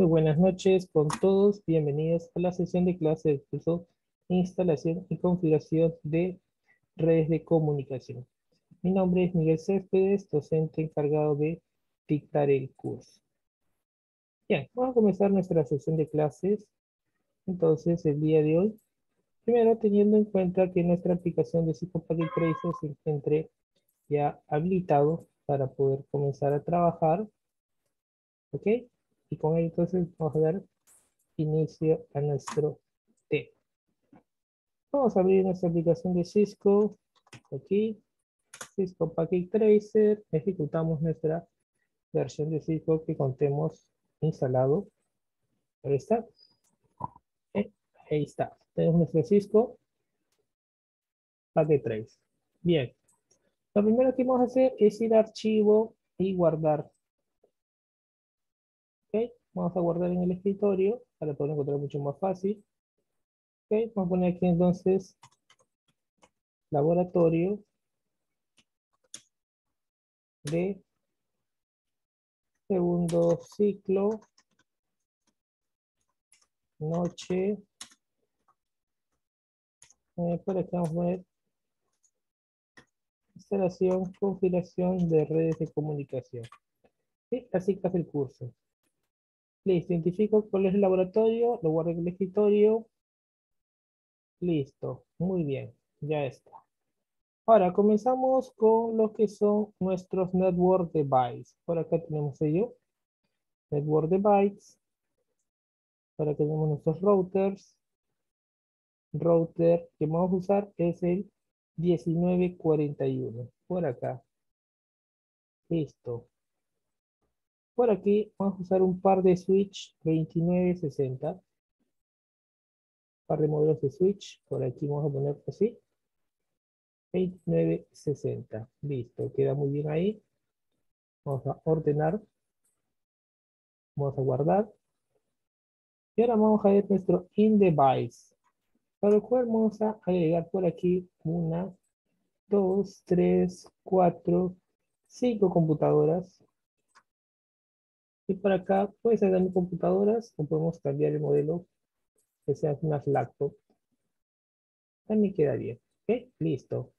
Muy buenas noches con todos, bienvenidos a la sesión de clase de curso Instalación y Configuración de Redes de Comunicación. Mi nombre es Miguel Céspedes, docente encargado de dictar el curso. Bien, vamos a comenzar nuestra sesión de clases. Entonces, el día de hoy, primero teniendo en cuenta que nuestra aplicación de Cisco Packet Tracer se encuentre ya habilitado para poder comenzar a trabajar. ¿Ok? Y con ello entonces vamos a dar inicio a nuestro tema. Vamos a abrir nuestra aplicación de Cisco. Aquí, Cisco Packet Tracer. Ejecutamos nuestra versión de Cisco que contemos instalado. Ahí está. Ahí está. Tenemos nuestro Cisco Packet Tracer. Bien. Lo primero que vamos a hacer es ir a archivo y guardar. Okay. Vamos a guardar en el escritorio para poder encontrar mucho más fácil. Okay. Vamos a poner aquí entonces laboratorio de segundo ciclo noche. Por aquí vamos a poner instalación, configuración de redes de comunicación. ¿Sí? Así que hace el curso. Listo, identifico cuál es el laboratorio, lo guardo en el escritorio. Listo, muy bien, ya está. Ahora comenzamos con lo que son nuestros Network Devices. Por acá tenemos ello. Network Devices. Ahora tenemos nuestros routers. Router que vamos a usar es el 1941. Por acá. Listo. Por aquí vamos a usar un par de switch 2960. Par de modelos de switch. Por aquí vamos a poner así. 2960. Listo. Queda muy bien ahí. Vamos a ordenar. Vamos a guardar. Y ahora vamos a ver nuestro in device. Para lo cual vamos a agregar por aquí una, dos, tres, cuatro, cinco computadoras. Y por acá puedes agregar computadoras o podemos cambiar el modelo que sea unas laptop. También queda bien. ¿Ok? Listo.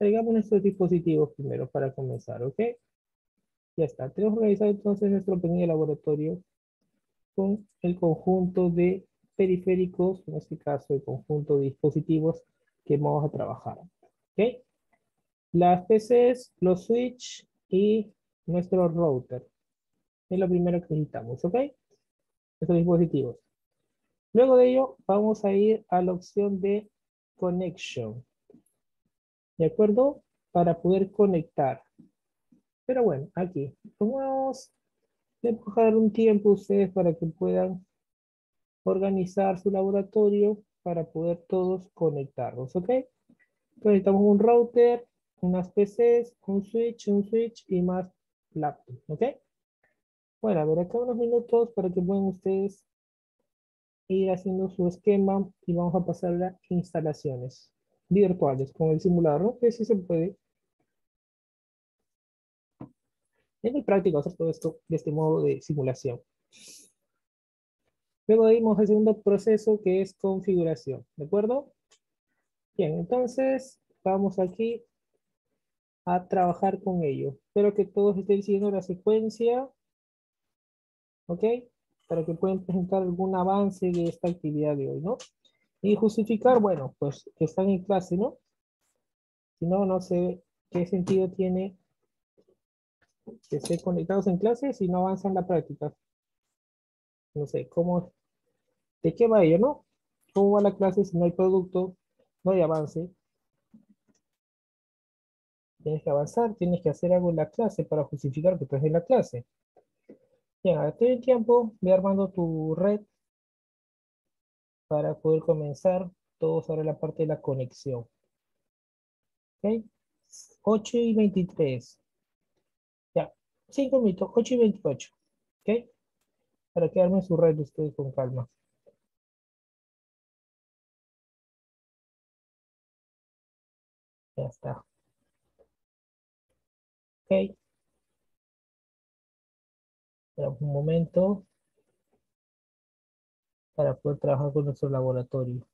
Agregamos nuestros dispositivos primero para comenzar. ¿Ok? Ya está. Tenemos que organizar entonces nuestro pequeño laboratorio con el conjunto de periféricos, en este caso el conjunto de dispositivos que vamos a trabajar. ¿Ok? Las PCs, los switch y nuestro router. Es lo primero que necesitamos, ¿ok? Estos dispositivos. Luego de ello, vamos a ir a la opción de Connection. ¿De acuerdo? Para poder conectar. Pero bueno, aquí. Vamos a dejar un tiempo ustedes para que puedan organizar su laboratorio para poder todos conectarnos, ¿ok? Entonces necesitamos un router, unas PCs, un switch y más laptop, ¿ok? Bueno, a ver, acá unos minutos para que puedan ustedes ir haciendo su esquema y vamos a pasar a instalaciones virtuales con el simulador, ¿no? Que sí se puede. Es muy práctico hacer todo esto de este modo de simulación. Luego dimos el segundo proceso que es configuración, ¿de acuerdo? Bien, entonces vamos aquí a trabajar con ello. Espero que todos estén siguiendo la secuencia. ¿Ok? Para que puedan presentar algún avance de esta actividad de hoy, ¿no? Y justificar, bueno, pues que están en clase, ¿no? Si no, no sé qué sentido tiene que estén conectados en clase si no avanzan la práctica. No sé, ¿cómo? ¿De qué va ello, no? ¿Cómo va la clase si no hay producto, no hay avance? Tienes que avanzar, tienes que hacer algo en la clase para justificar que estás en la clase. Bien, ahora estoy en tiempo, voy armando tu red para poder comenzar todo sobre la parte de la conexión. ¿Ok? 8 y 23. Ya, 5 minutos, 8 y 28. ¿Ok? Para que armen su red ustedes con calma. Ya está. Ok. Un momento. para poder trabajar con nuestro laboratorio.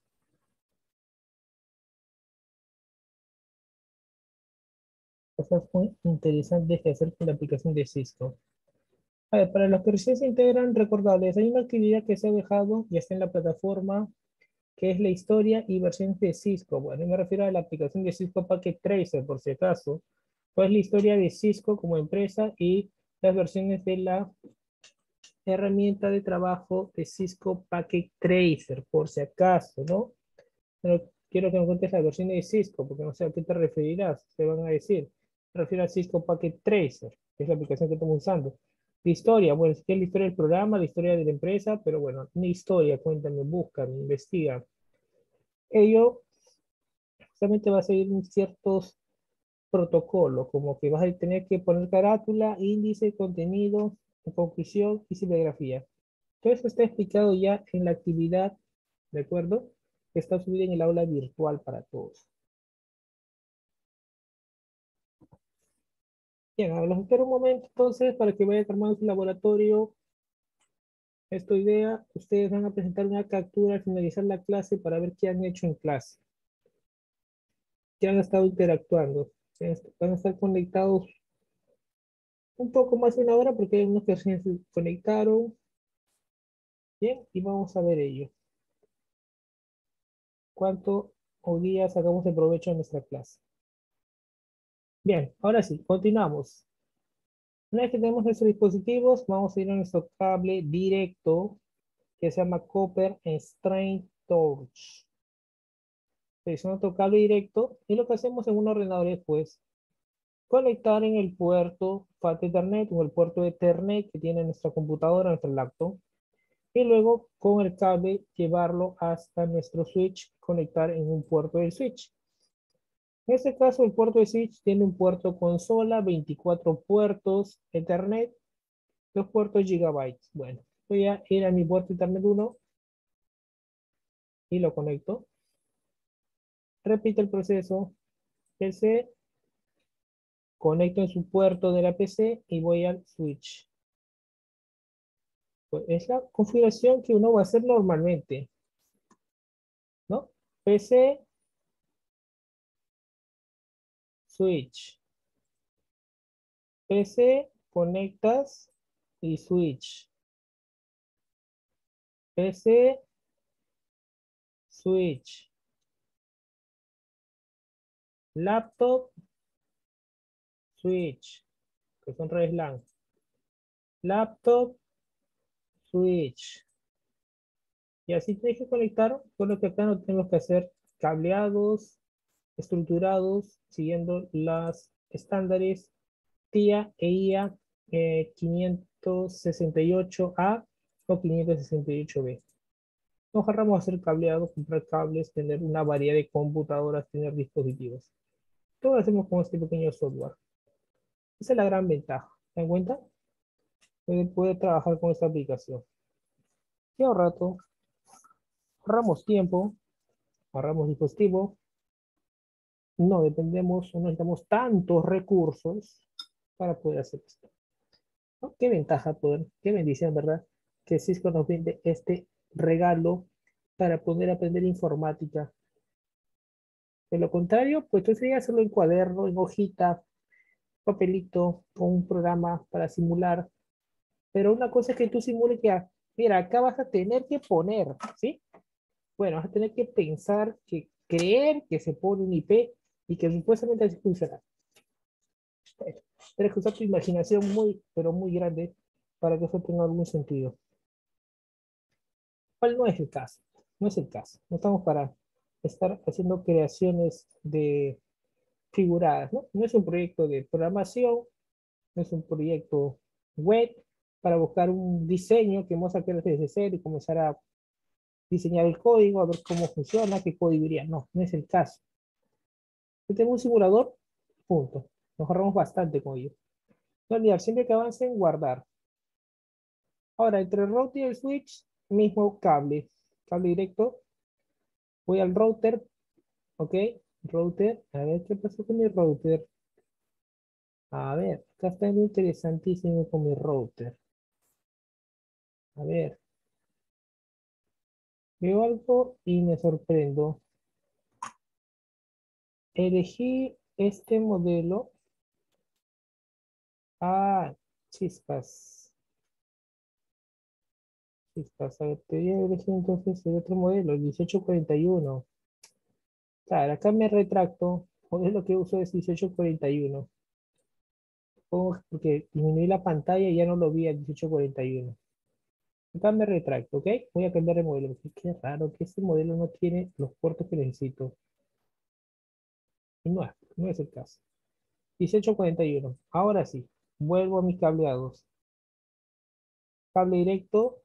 Cosas muy interesantes que hacer con la aplicación de Cisco. A ver, para los que recién se integran, recordarles, hay una actividad que se ha dejado y está en la plataforma, que es la historia y versión de Cisco. Bueno, me refiero a la aplicación de Cisco Packet Tracer, por si acaso. Pues la historia de Cisco como empresa y las versiones de la herramienta de trabajo de Cisco Packet Tracer, por si acaso, ¿no? Pero quiero que me cuentes la versión de Cisco, porque no sé a qué te referirás, te van a decir. Me refiero a Cisco Packet Tracer, que es la aplicación que estamos usando. La historia, bueno, es que es la historia del programa, la historia de la empresa, pero bueno, mi historia, cuéntame, búscame, investiga. Ello justamente va a seguir ciertos protocolos, como que vas a tener que poner carátula, índice, contenido, conclusión y cibergrafía. Todo eso está explicado ya en la actividad, ¿de acuerdo? Que está subida en el aula virtual para todos. Bien, ahora los espero un momento entonces para que vayan armando su laboratorio. Esta idea, ustedes van a presentar una captura al finalizar la clase para ver qué han hecho en clase. Qué han estado interactuando. Van a estar conectados un poco más de una hora porque hay unos que se conectaron. Bien, y vamos a ver ello. Cuánto o día sacamos de provecho de nuestra clase. Bien, ahora sí, continuamos. Una vez que tenemos nuestros dispositivos, vamos a ir a nuestro cable directo que se llama Copper Straight Through. Selecciono nuestro cable directo y lo que hacemos en un ordenador es pues conectar en el puerto Fast Ethernet o el puerto Ethernet que tiene nuestra computadora, nuestro laptop, y luego con el cable llevarlo hasta nuestro switch, conectar en un puerto del switch. En este caso, el puerto de switch tiene un puerto consola, 24 puertos Ethernet, 2 puertos gigabytes. Bueno, voy a ir a mi puerto Ethernet 1 y lo conecto. Repito el proceso. PC, conecto en su puerto de la PC y voy al switch. Pues es la configuración que uno va a hacer normalmente, ¿no? PC, switch. PC, conectas y switch. PC, switch. Laptop, switch, que son redes LAN. Laptop, switch. Y así tienes que conectar, por lo que acá no tenemos que hacer cableados, estructurados, siguiendo las estándares TIA e IA 568A o 568B. Nos ahorramos hacer cableados, comprar cables, tener una variedad de computadoras, tener dispositivos. Todo lo hacemos con este pequeño software. Esa es la gran ventaja. ¿Se dan cuenta? Puede trabajar con esta aplicación. Y ahorramos tiempo, ahorramos dispositivos. No dependemos, no necesitamos tantos recursos para poder hacer esto. ¿No? Qué ventaja, poder, qué bendición, ¿verdad? Que Cisco nos brinde este regalo para poder aprender informática. De lo contrario, pues tú sería hacerlo en cuaderno, en hojita, papelito, con un programa para simular. Pero una cosa es que tú simules que, mira, acá vas a tener que poner, ¿sí? Bueno, vas a tener que pensar, que creer que se pone un IP y que supuestamente así funciona. Tienes que usar tu imaginación muy, pero muy grande para que eso tenga algún sentido. ¿Cuál no es el caso? No es el caso. No estamos para estar haciendo creaciones de figuradas, ¿no? No es un proyecto de programación, no es un proyecto web para buscar un diseño que vamos a crear desde cero y comenzar a diseñar el código, a ver cómo funciona, qué código iría. No, no es el caso. Yo tengo un simulador, punto. Nos ahorramos bastante con ello. No olvidar, siempre que avancen, guardar. Ahora, entre el router y el switch, mismo cable. Cable directo. Voy al router. Ok, router. A ver qué pasó con mi router. A ver, acá está muy interesantísimo con mi router. A ver. Veo algo y me sorprendo. Elegí este modelo. Ah, chispas. A ver, te voy a elegir entonces el otro modelo, el 1841. Claro, acá me retracto. Modelo que uso es 1841. Supongo que disminuí la pantalla y ya no lo vi al 1841. Acá me retracto, ¿ok? Voy a cambiar de modelo. Qué raro que este modelo no tiene los puertos que necesito. No es el caso. 1841. Ahora sí. Vuelvo a mis cableados. Cable directo.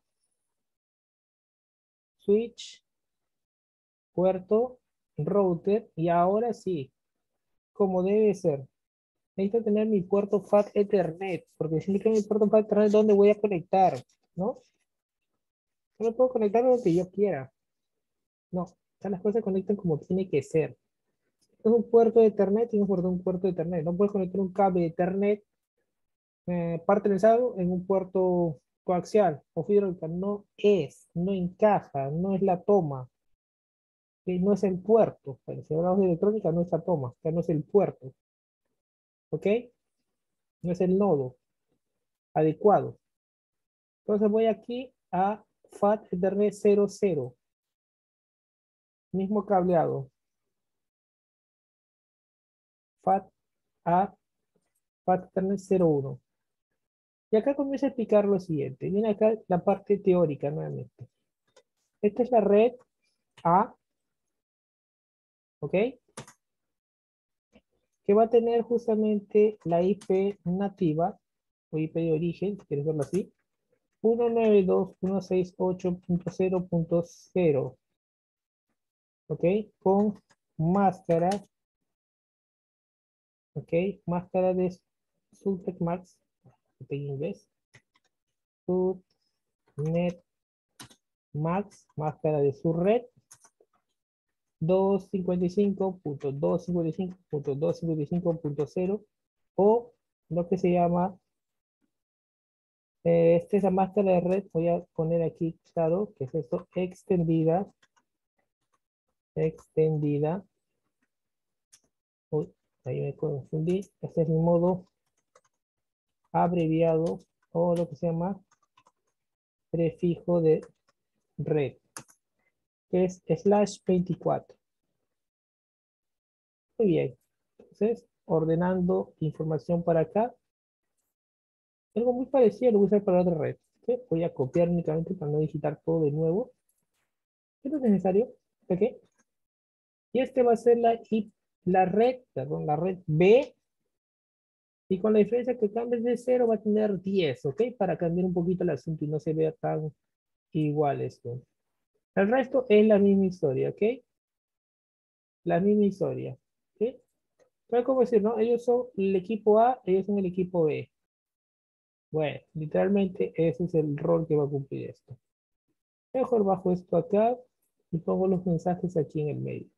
Switch. Puerto. Router. Y ahora sí. Como debe ser. Necesito tener mi puerto Fast Ethernet. Porque si no tengo mi puerto Fast Ethernet, ¿dónde voy a conectar? ¿No? Solo puedo conectar lo que yo quiera. No, ya las cosas se conectan como tiene que ser. Es un puerto de Ethernet, tienes que guardar un puerto de Ethernet. No puedes conectar un cable de Ethernet partenizado en un puerto coaxial o fibra. No encaja, no es la toma. No es el puerto. Si hablamos de electrónica, no es la toma, no es el puerto. ¿Ok? No es el nodo adecuado. Entonces voy aquí a FAT Ethernet 00. Mismo cableado. FAT a FAT Ethernet 01. Y acá comienza a explicar lo siguiente. Viene acá la parte teórica nuevamente. Esta es la red A. ¿Ok? Que va a tener justamente la IP nativa o IP de origen, si quieres verlo así. 192.168.0.0. ¿Ok? Con máscara. ¿Ok? Máscara de Subnet Mask. En inglés. Subnet Mask. Máscara de su red. 255.255.255.0. O lo que se llama. Esta es la máscara de red, voy a poner aquí, claro, que es esto, extendida, uy, ahí me confundí, este es el modo abreviado, o lo que se llama prefijo de red, que es /24. Muy bien, entonces, ordenando información para acá. Algo muy parecido lo voy a usar para otra red. ¿Sí? Voy a copiar únicamente para no digitar todo de nuevo. Esto es necesario. ¿Okay? Y este va a ser la red B. Y con la diferencia que cambies de 0 va a tener 10. ¿Ok? Para cambiar un poquito el asunto y no se vea tan igual esto. El resto es la misma historia. ¿Ok? La misma historia. ¿Ok? ¿Sabes cómo decir? ¿No? Ellos son el equipo A, ellos son el equipo B. Bueno, literalmente ese es el rol que va a cumplir esto. Mejor bajo esto acá y pongo los mensajes aquí en el medio.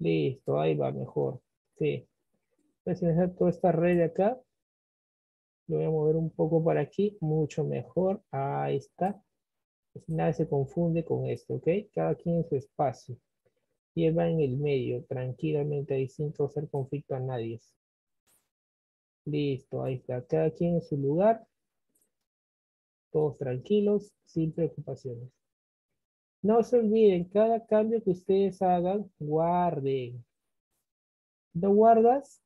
Listo, ahí va mejor. Sí. Entonces, necesito toda esta red de acá. Lo voy a mover un poco para aquí, mucho mejor. Ahí está. Nadie se confunde con esto, ¿ok? Cada quien en su espacio. Y él va en el medio, tranquilamente, ahí sin causar conflicto a nadie. Listo, ahí está. Cada quien en su lugar. Todos tranquilos, sin preocupaciones. No se olviden, cada cambio que ustedes hagan, guarden. No guardas,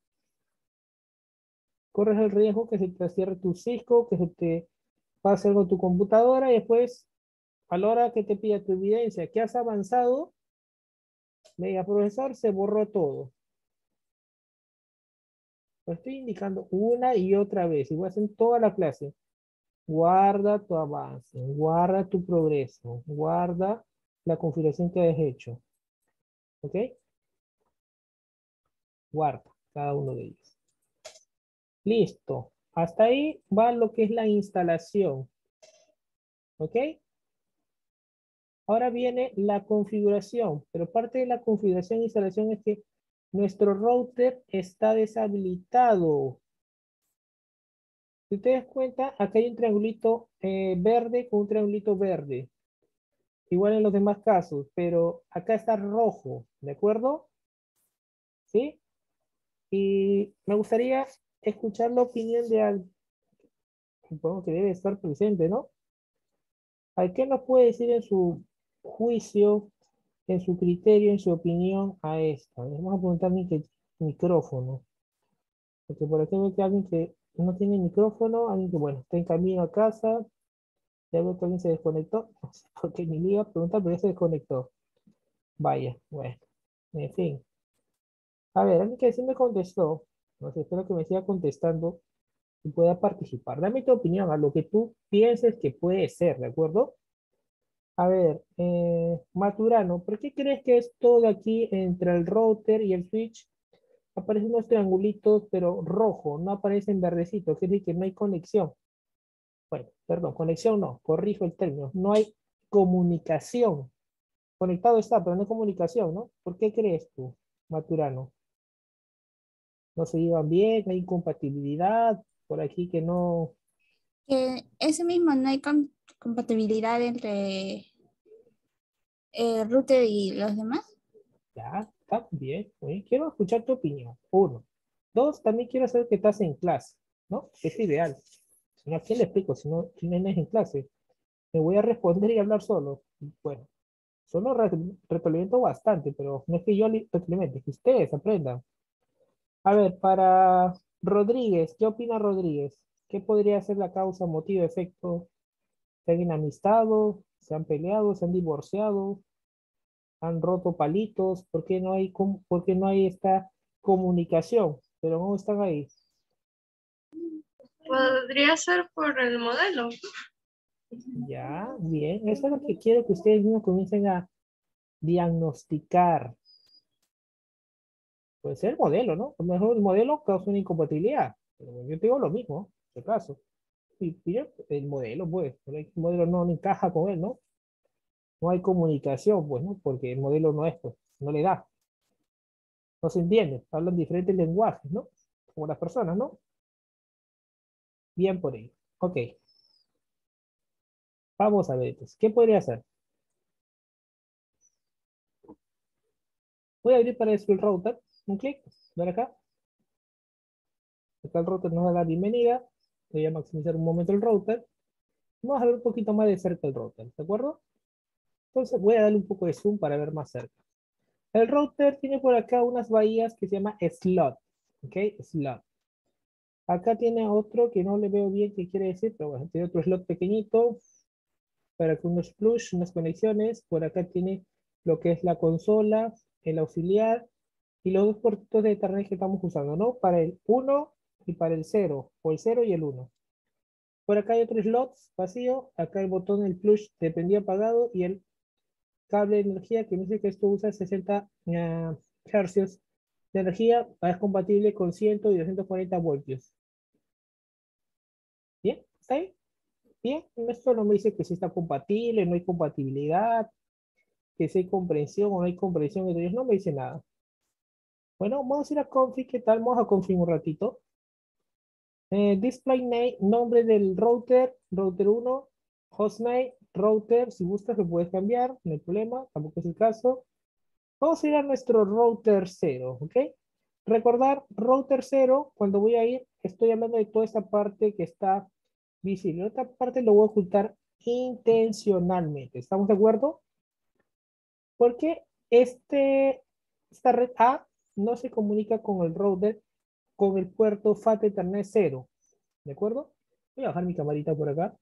corres el riesgo que se te cierre tu Cisco, que se te pase algo a tu computadora y después, a la hora que te pida tu evidencia que has avanzado, le diga, profesor, se borró todo. Lo estoy indicando una y otra vez, igual en toda la clase. Guarda tu avance, guarda tu progreso, guarda la configuración que has hecho. ¿Ok? Guarda cada uno de ellos. Listo. Hasta ahí va lo que es la instalación. ¿Ok? Ahora viene la configuración, pero parte de la configuración e instalación es que nuestro router está deshabilitado. Si te das cuenta, acá hay un triangulito verde con un triangulito verde. igual en los demás casos, pero acá está rojo, ¿de acuerdo? ¿Sí? Y me gustaría escuchar la opinión de alguien, supongo que debe estar presente, ¿no? ¿A qué nos puede decir en su juicio, en su criterio, en su opinión a esto? Vamos a preguntar micrófono. Porque por aquí veo que alguien que no tiene micrófono, alguien que, bueno, está en camino a casa, ya veo que alguien se desconectó, no sé por qué ni le iba a preguntar, pero ya se desconectó. Vaya, bueno, en fin. A ver, alguien que sí me contestó, no sé, espero que me siga contestando y pueda participar. Dame tu opinión a lo que tú pienses que puede ser, ¿de acuerdo? A ver, Maturano, ¿por qué crees que esto de aquí entre el router y el switch aparecen unos triangulitos, pero rojo, no aparecen verdecitos? Quiere decir que no hay conexión. Bueno, perdón, conexión no, corrijo el término. No hay comunicación. Conectado está, pero no hay comunicación, ¿no? ¿Por qué crees tú, Maturano? No se llevan bien, hay incompatibilidad, por aquí que no... Ese mismo, no hay compatibilidad entre el router y los demás. Ya, está bien. Oye, quiero escuchar tu opinión, uno. Dos, también quiero saber que estás en clase, ¿no? Es ideal. Si no, ¿a quién le explico? Si no es en clase, me voy a responder y hablar solo. Bueno, solo retroalimento bastante, pero no es que yo retroalimente, es que ustedes aprendan. A ver, para Rodríguez, ¿qué opina Rodríguez? ¿Qué podría ser la causa, motivo, efecto? ¿Se han enamistado? ¿Se han peleado? ¿Se han divorciado? ¿Han roto palitos? ¿Por qué no hay esta comunicación? ¿Pero cómo están ahí? Podría ser por el modelo. Ya, bien. Eso es lo que quiero que ustedes mismos comiencen a diagnosticar. Puede ser el modelo, ¿no? A lo mejor el modelo causa una incompatibilidad. Pero yo te digo lo mismo, en este caso. Y el modelo, pues, el modelo no encaja con él, ¿no? No hay comunicación, pues, ¿no? Porque el modelo no es, pues, no le da. No se entiende, hablan diferentes lenguajes, ¿no? Como las personas, ¿no? Bien por ello. Ok. Vamos a ver, pues, ¿qué podría hacer? Voy a abrir para eso el router. Un clic, ver acá. Acá el router nos da la bienvenida. Voy a maximizar un momento el router. Vamos a ver un poquito más de cerca el router, ¿de acuerdo? Entonces voy a darle un poco de zoom para ver más cerca. El router tiene por acá unas bahías que se llama slot. ¿Ok? Slot. Acá tiene otro que no le veo bien qué quiere decir, pero bueno, tiene otro slot pequeñito para que unos plush, unas conexiones. Por acá tiene lo que es la consola, el auxiliar y los dos puertos de Ethernet que estamos usando, ¿no? Para el 1 y para el 0, o el 0 y el 1. Por acá hay otros slots vacío, acá el botón del plush de prendido apagado y el cable de energía que dice que esto usa 60 hercios de energía, es compatible con 100 y 240 voltios. ¿Bien? ¿Está bien? Bien, esto no me dice que si está compatible, no hay compatibilidad, que si hay comprensión o no hay comprensión entre ellos, no me dice nada. Bueno, vamos a ir a config, ¿qué tal? Vamos a config un ratito. Display name, nombre del router, router 1, hostname, router, si gustas lo puedes cambiar, no hay problema, tampoco es el caso. Vamos a ir a nuestro router 0, ¿ok? Recordar, router 0, cuando voy a ir, estoy hablando de toda esta parte que está visible. Otra parte lo voy a ocultar intencionalmente, ¿estamos de acuerdo? Porque esta red A no se comunica con el router con el puerto Fast Ethernet 0. ¿De acuerdo? Voy a bajar mi camarita por acá.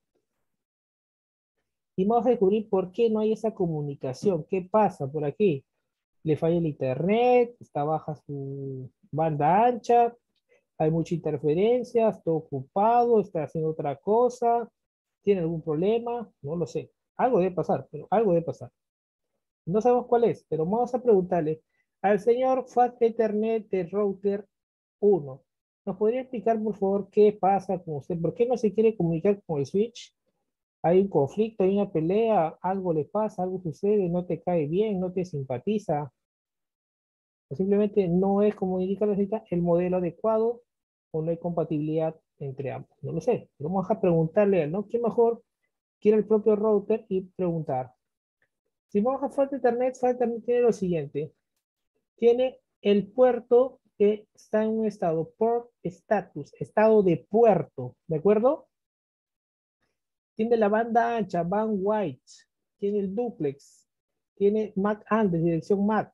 Y vamos a descubrir por qué no hay esa comunicación. ¿Qué pasa por aquí? Le falla el internet, está baja su banda ancha, hay mucha interferencia, está ocupado, está haciendo otra cosa, tiene algún problema, no lo sé. Algo debe pasar, pero algo debe pasar. No sabemos cuál es, pero vamos a preguntarle al señor Fast Ethernet de router 1. ¿Nos podría explicar, por favor, qué pasa con usted? ¿Por qué no se quiere comunicar con el switch? ¿Hay un conflicto, hay una pelea, algo le pasa, algo sucede, no te cae bien, no te simpatiza? ¿O simplemente no es, como indica la cita, el modelo adecuado o no hay compatibilidad entre ambos? No lo sé. Vamos a preguntarle a él, ¿no? ¿Quién mejor quiere el propio router y preguntar? Si vamos a Fast Ethernet tiene lo siguiente. Tiene el puerto que está en un estado, port status, estado de puerto, ¿de acuerdo? Tiene la banda ancha, bandwidth, tiene el duplex, tiene MAC address, dirección MAC.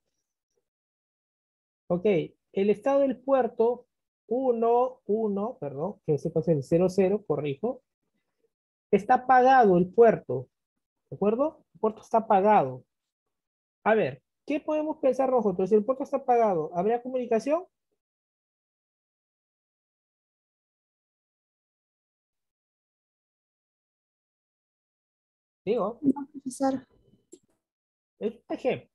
Ok, el estado del puerto 1, perdón, que se pasa el 00, corrijo. Está apagado el puerto, ¿de acuerdo? El puerto está apagado. A ver, ¿qué podemos pensar nosotros? Si el puerto está apagado, ¿habría comunicación? Digo. No, profesor. Es un ejemplo.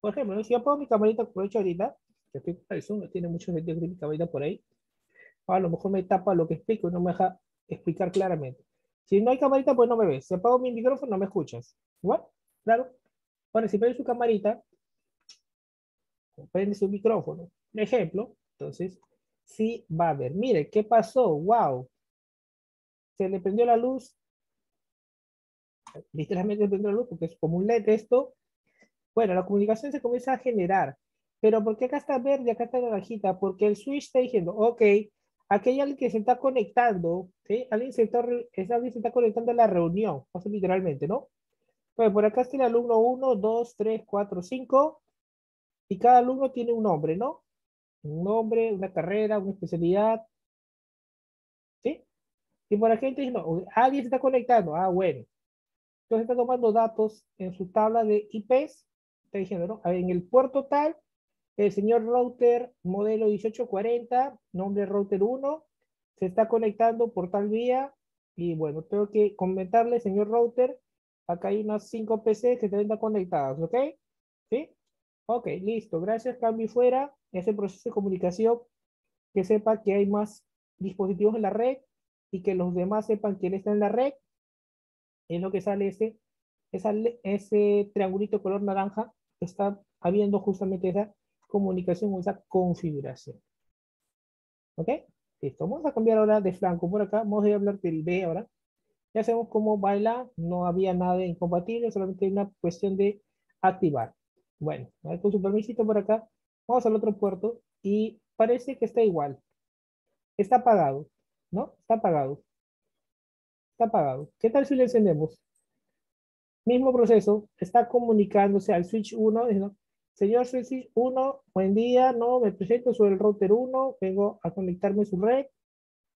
Por ejemplo, ¿no? Si yo pongo mi camarita, como he hecho ahorita, que estoy con el Zoom, tiene mucho gente que tiene mi camarita por ahí, a lo mejor me tapa lo que explico y no me deja explicar claramente. Si no hay camarita, pues no me ves. Si apago mi micrófono, no me escuchas. Igual, claro. Ahora, si prende su camarita, prende su micrófono. Un ejemplo, entonces, sí va a ver. Mire, ¿qué pasó? ¡Wow! Se le prendió la luz. Literalmente le prendió la luz porque es como un LED esto. Bueno, la comunicación se comienza a generar. Pero ¿por qué acá está verde, acá está naranjita? Porque el switch está diciendo, ok, aquí hay alguien que se está conectando, ¿sí? Alguien se está conectando a la reunión, o sea, literalmente, ¿no? Bueno, por acá está el alumno 1, 2, 3, 4, 5. Y cada alumno tiene un nombre, ¿no? Un nombre, una carrera, una especialidad. ¿Sí? Y por aquí entonces, no, alguien se está conectando. Ah, bueno. Entonces está tomando datos en su tabla de IPs. Está diciendo, ¿no? A ver, en el puerto tal, el señor router modelo 1840, nombre router 1, se está conectando por tal vía. Y bueno, tengo que comentarle, señor router, acá hay unas 5 PCs que están conectadas, ¿ok? ¿Sí? Ok, listo. Gracias, cambio y fuera. Ese proceso de comunicación, que sepa que hay más dispositivos en la red y que los demás sepan quién está en la red. Es lo que sale ese triangulito color naranja que está habiendo justamente esa comunicación o esa configuración. ¿Ok? Listo. Vamos a cambiar ahora de flanco por acá. Vamos a hablar del B ahora. Ya sabemos cómo baila, no había nada de incompatible, solamente una cuestión de activar. Bueno, con su permisito por acá, vamos al otro puerto y parece que está igual. Está apagado, ¿no? Está apagado. Está apagado. ¿Qué tal si lo encendemos? Mismo proceso, está comunicándose al switch 1, diciendo, señor switch 1, buen día, no, me presento, soy el router 1, vengo a conectarme a su red.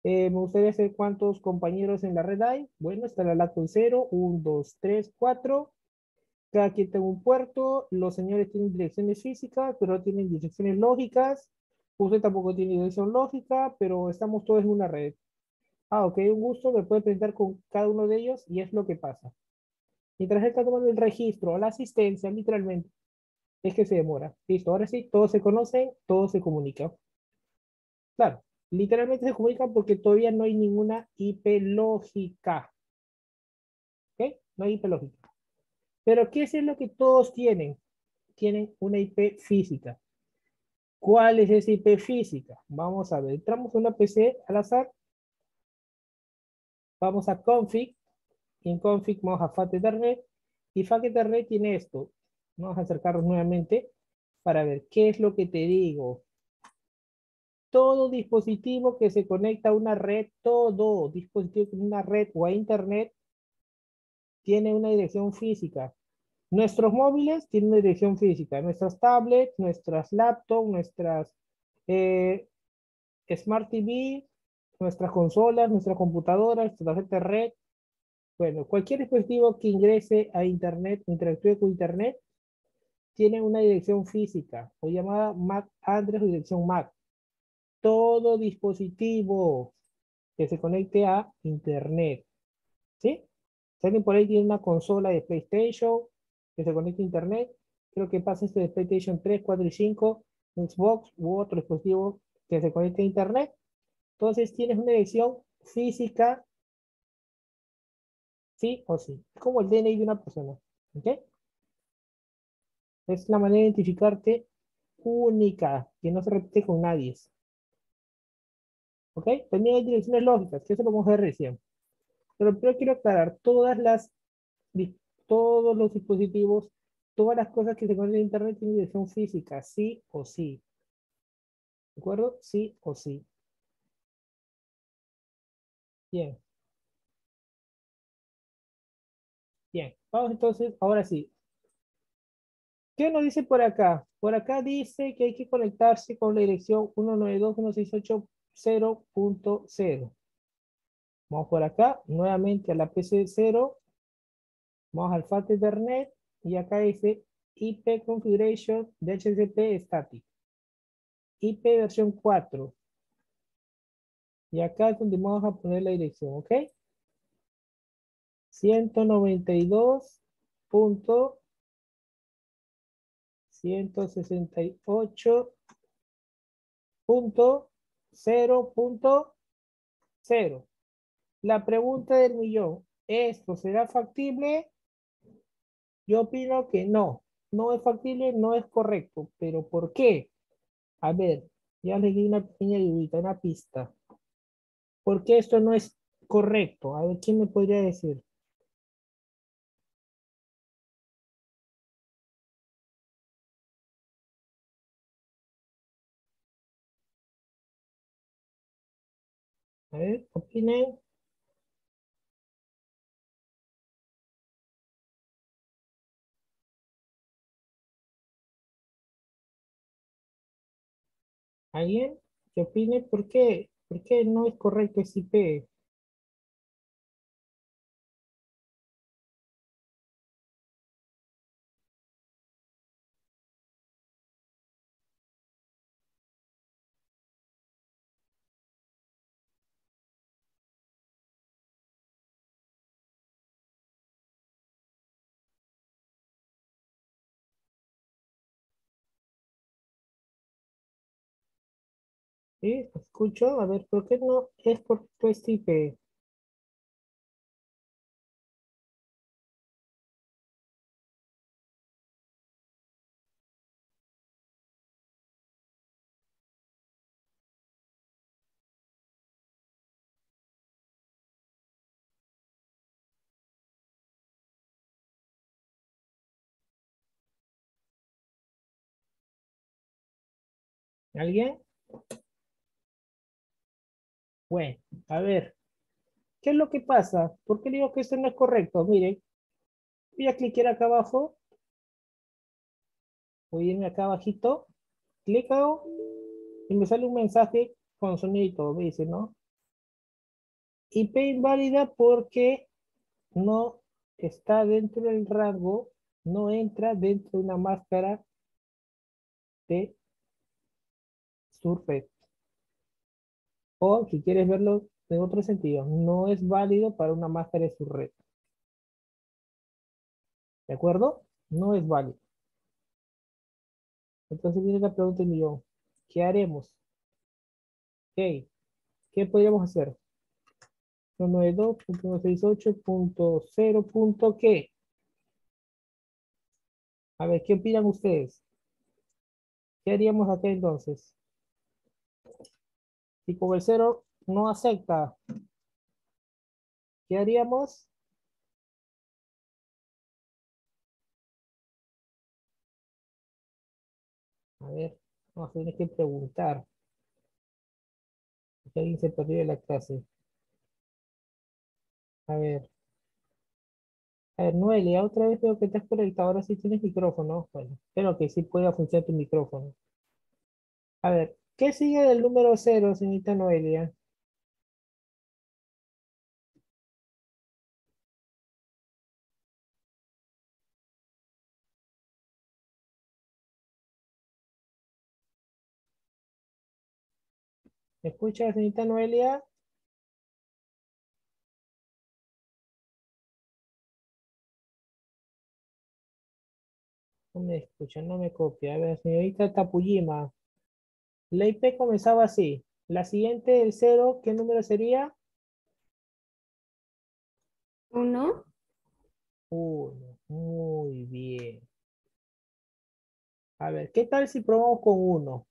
Me gustaría saber cuántos compañeros en la red hay. Bueno, está la LAC con 0, 1, 2, 3, 4. Cada quien tiene un puerto. Los señores tienen direcciones físicas, pero no tienen direcciones lógicas. Usted tampoco tiene dirección lógica, pero estamos todos en una red. Ah, ok, un gusto. Me puede presentar con cada uno de ellos y es lo que pasa. Mientras está tomando el registro, la asistencia, literalmente, es que se demora. Listo, ahora sí, todos se conocen, todos se comunican. Claro. Literalmente se comunican porque todavía no hay ninguna IP lógica. ¿Ok? No hay IP lógica. Pero ¿qué es lo que todos tienen? Tienen una IP física. ¿Cuál es esa IP física? Vamos a ver. Entramos a una PC al azar. Vamos a config. En config vamos a Fast Ethernet. Y Fast Ethernet tiene esto. Vamos a acercarnos nuevamente para ver qué es lo que te digo. Todo dispositivo que se conecta a una red, todo dispositivo que tiene una red o a internet, tiene una dirección física. Nuestros móviles tienen una dirección física. Nuestras tablets, nuestras laptops, nuestras Smart TV, nuestras consolas, nuestras computadoras, nuestra tarjeta de red. Bueno, cualquier dispositivo que ingrese a internet, interactúe con internet, tiene una dirección física, o llamada MAC address o dirección MAC. Todo dispositivo que se conecte a internet, ¿sí? Salen por ahí, tiene una consola de PlayStation que se conecte a internet. Creo que pasa este de PlayStation 3, 4 y 5, Xbox u otro dispositivo que se conecte a internet. Entonces tienes una dirección física, sí o sí. Es como el DNI de una persona, ¿ok? Es la manera de identificarte única, que no se repite con nadie. ¿Ok? También hay direcciones lógicas, que eso lo vamos a ver recién. Pero quiero aclarar, todos los dispositivos, todas las cosas que se conectan a internet tienen dirección física, sí o sí. ¿De acuerdo? Sí o sí. Bien. Bien, vamos entonces, ahora sí. ¿Qué nos dice por acá? Por acá dice que hay que conectarse con la dirección 192.168.0.0. Vamos por acá, nuevamente a la PC0. Vamos al Fast Ethernet. Y acá dice IP Configuration DHCP Static. IP versión 4. Y acá es donde vamos a poner la dirección, ¿ok? 192.168.0.0. La pregunta del millón, ¿esto será factible? Yo opino que no. No es factible, no es correcto. ¿Pero por qué? A ver, ya les di una pequeña ayudita, una pista. ¿Por qué esto no es correcto? A ver, ¿quién me podría decir? A ver, opinen. ¿Alguien que opine por qué? ¿Por qué no es correcto ese IP? ¿Sí? Escucho, a ver, ¿por qué no es correcto este IP? ¿Alguien? Bueno, a ver, ¿qué es lo que pasa? ¿Por qué digo que esto no es correcto? Miren, voy a cliquear acá abajo. Voy a irme acá abajito. Clico y me sale un mensaje con sonido y todo. Me dice, ¿no? IP inválida porque no está dentro del rango, no entra dentro de una máscara de su red. O si quieres verlo en otro sentido, no es válido para una máscara de su red. ¿De acuerdo? No es válido. Entonces viene la pregunta del millón. ¿Qué haremos? Okay. ¿Qué podríamos hacer? 192.168.0. ¿Qué? A ver, ¿qué opinan ustedes? ¿Qué haríamos acá entonces? Y como el 0 no acepta, ¿qué haríamos? A ver, vamos a tener que preguntar. Porque alguien se perdió de la clase. A ver, Noelia, ya otra vez veo que estás conectado. Ahora sí tienes micrófono. Bueno, espero que sí pueda funcionar tu micrófono. A ver. ¿Qué sigue del número 0, señorita Noelia? ¿Me escucha, señorita Noelia? No me escucha, no me copia. A ver, señorita Tapuyima. La IP comenzaba así. La siguiente del 0, ¿qué número sería? 1. 1. Muy bien. A ver, ¿qué tal si probamos con 1?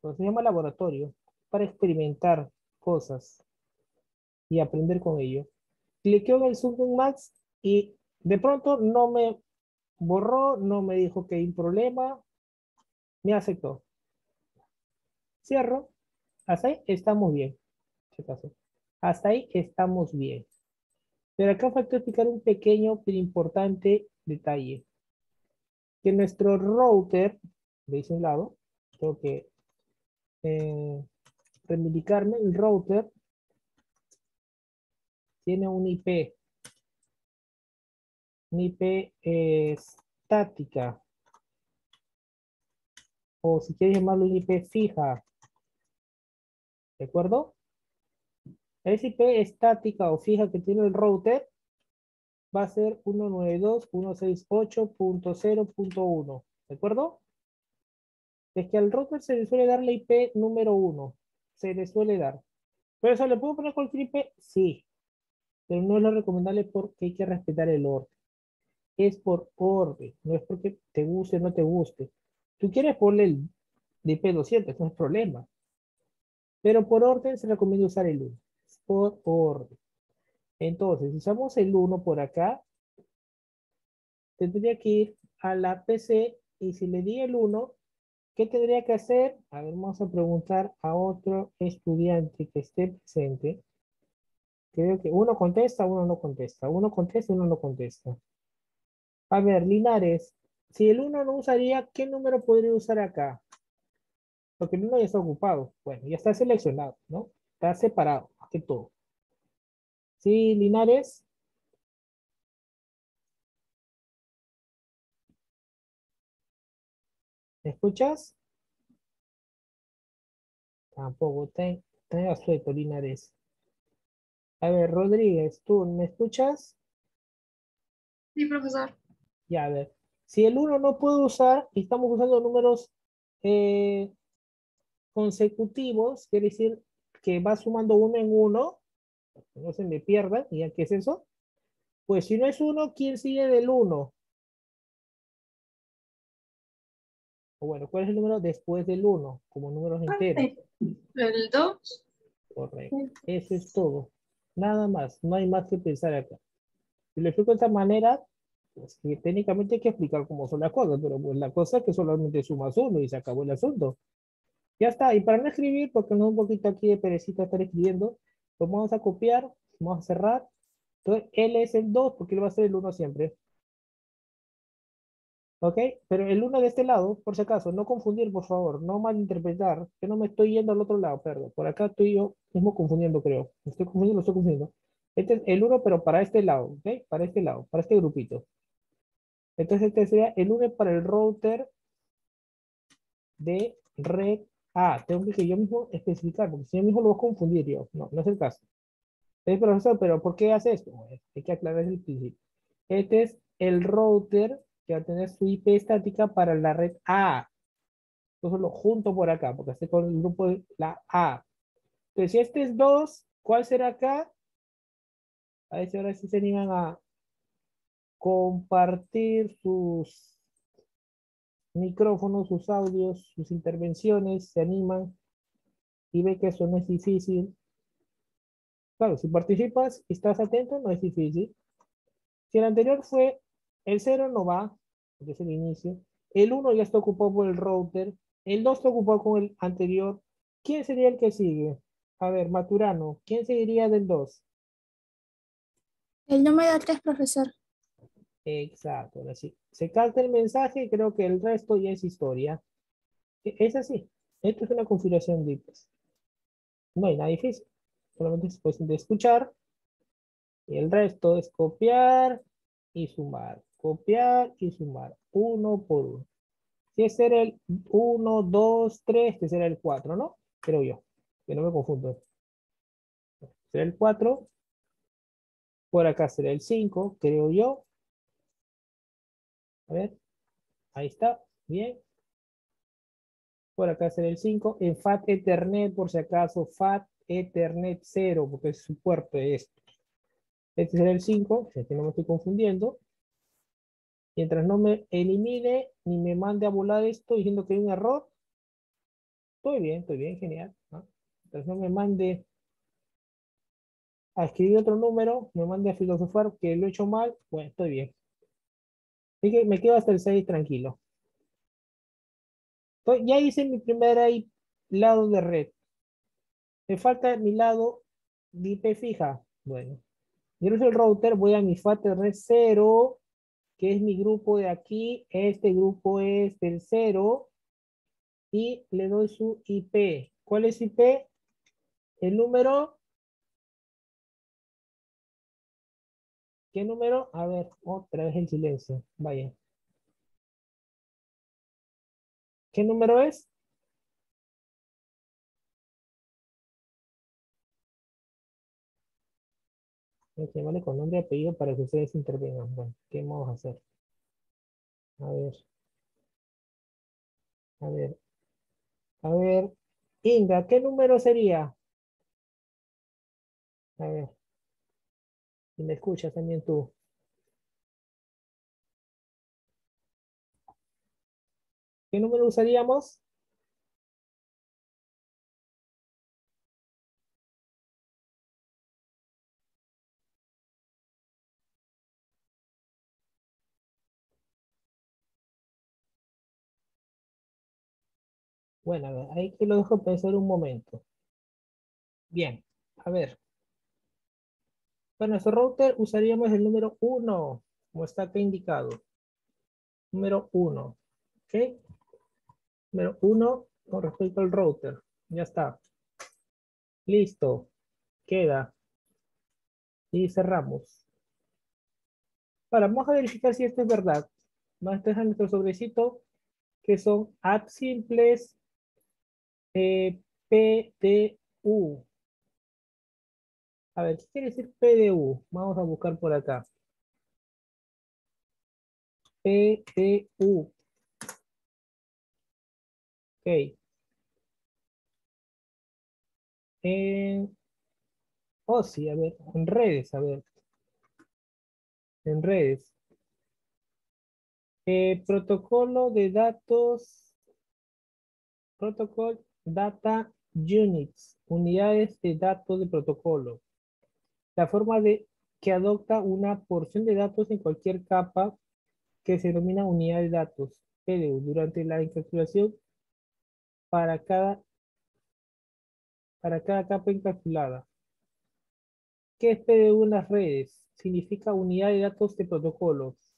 Pues se llama laboratorio para experimentar cosas y aprender con ello. Cliqueo en el Subnet Mask y de pronto no me borró, no me dijo que hay un problema, me aceptó. Cierro. Hasta ahí estamos bien. Hasta ahí estamos bien. Pero acá falta explicar un pequeño pero importante detalle. Que nuestro router, veis un lado, tengo que reivindicarme, el router tiene un IP estática. O si quieres llamarlo un IP fija. ¿De acuerdo? Esa IP estática o fija que tiene el router va a ser 192.168.0.1. ¿De acuerdo? Es que al router se le suele dar la IP número 1. Se le suele dar. ¿Pero eso le puedo poner cualquier IP? Sí. Pero no es lo recomendable porque hay que respetar el orden. Es por orden. No es porque te guste o no te guste. Tú quieres poner el IP200, no es problema. Pero por orden se recomienda usar el 1. Por orden. Entonces, si usamos el 1 por acá, tendría que ir a la PC y si le di el 1, ¿qué tendría que hacer? A ver, vamos a preguntar a otro estudiante que esté presente. Creo que uno contesta, uno no contesta. Uno contesta, uno no contesta. A ver, Linares, si el 1 no usaría, ¿qué número podría usar acá? Porque el 1 ya está ocupado. Bueno, ya está seleccionado, ¿no? Está separado, más que todo. Sí, Linares. ¿Me escuchas? Tampoco, tenga suelto, Linares. A ver, Rodríguez, ¿tú me escuchas? Sí, profesor. Ya, a ver. Si el 1 no puedo usar, y estamos usando números consecutivos, quiere decir que va sumando uno en uno, no se me pierdan, ¿y qué es eso? Pues si no es uno, ¿quién sigue del 1? O bueno, ¿cuál es el número después del 1? Como números enteros. El 2. Correcto. Eso es todo. Nada más. No hay más que pensar acá. Si lo explico de esta manera, pues, que técnicamente hay que explicar cómo son las cosas, pero pues la cosa es que solamente sumas 1 y se acabó el asunto. Ya está. Y para no escribir, porque nos da un poquito aquí de perecita estar escribiendo, pues vamos a copiar, vamos a cerrar. Entonces, él es el 2 porque él va a ser el 1 siempre. ¿Ok? Pero el 1 de este lado, por si acaso, no confundir, por favor, no malinterpretar. Yo no me estoy yendo al otro lado, perdón. Por acá estoy yo mismo confundiendo, creo. Me estoy confundiendo, lo estoy confundiendo. Este es el 1, pero para este lado, ¿ok? Para este lado, para este grupito. Entonces este sería el 1 para el router de red A. Tengo que yo mismo especificar, porque si yo mismo lo voy a confundir yo. No, no es el caso. Es profesor, pero ¿por qué hace esto? Hay que aclarar el principio. Este es el router que va a tener su IP estática para la red A. Entonces lo junto por acá, porque estoy con el grupo de la A. Entonces si este es 2, ¿cuál será acá? A ver si ahora sí se animan a compartir sus micrófonos, sus audios, sus intervenciones, se animan y ve que eso no es difícil. Claro, si participas y estás atento, no es difícil. Si el anterior fue el 0 no va, porque es el inicio. El 1 ya está ocupado por el router. El 2 está ocupado con el anterior. ¿Quién sería el que sigue? A ver, Maturano, ¿quién seguiría del 2? El número 3, profesor. Exacto, ahora sí. Se capta el mensaje, creo que el resto ya es historia. Es así. Esto es una configuración de IPs. No hay nada difícil. Solamente es cuestión de escuchar. Y el resto es copiar y sumar. Copiar y sumar. Uno por uno. Si ese era el 1, 2, 3, que será el 4, ¿no? Creo yo. Que no me confundo. Será el 4. Por acá será el 5, creo yo. A ver. Ahí está. Bien. Por acá será el 5. En Fast Ethernet, por si acaso, Fast Ethernet 0, porque es su puerto de esto. Este será el 5, si no me estoy confundiendo. Mientras no me elimine ni me mande a volar esto diciendo que hay un error. Estoy bien, genial. ¿No? Mientras no me mande a escribir otro número, me mande a filosofar que lo he hecho mal, bueno, estoy bien. Así que me quedo hasta el 6 tranquilo. Entonces, ya hice mi primer lado de red. Me falta mi lado de IP fija. Bueno, yo uso el router, voy a mi FAT de red 0, que es mi grupo de aquí, este grupo es el 0, y le doy su IP. ¿Cuál es IP? El número. ¿Qué número? A ver, otra vez el silencio. Vaya. ¿Qué número es? Hay que llamarle con nombre y apellido para que ustedes intervengan. Bueno, ¿qué vamos a hacer? A ver. A ver. A ver. Inga, ¿qué número sería? A ver. Si me escuchas también tú. ¿Qué número usaríamos? Bueno, a ver, ahí que lo dejo pensar un momento. Bien, a ver. Para nuestro router usaríamos el número 1, como está acá indicado. Número 1. ¿Ok? Número 1 con respecto al router. Ya está. Listo. Queda. Y cerramos. Ahora, vamos a verificar si esto es verdad. Vamos a dejar nuestro sobrecito, que son apps simples. PDU. A ver, ¿qué quiere decir PDU? Vamos a buscar por acá. PDU. Ok. En OSI, a ver, en redes, a ver. En redes. Protocolo de datos. Protocol Data Units, unidades de datos de protocolo. La forma de que adopta una porción de datos en cualquier capa que se denomina unidad de datos, PDU, durante la encapsulación para cada capa encapsulada. ¿Qué es PDU en las redes? Significa unidad de datos de protocolos.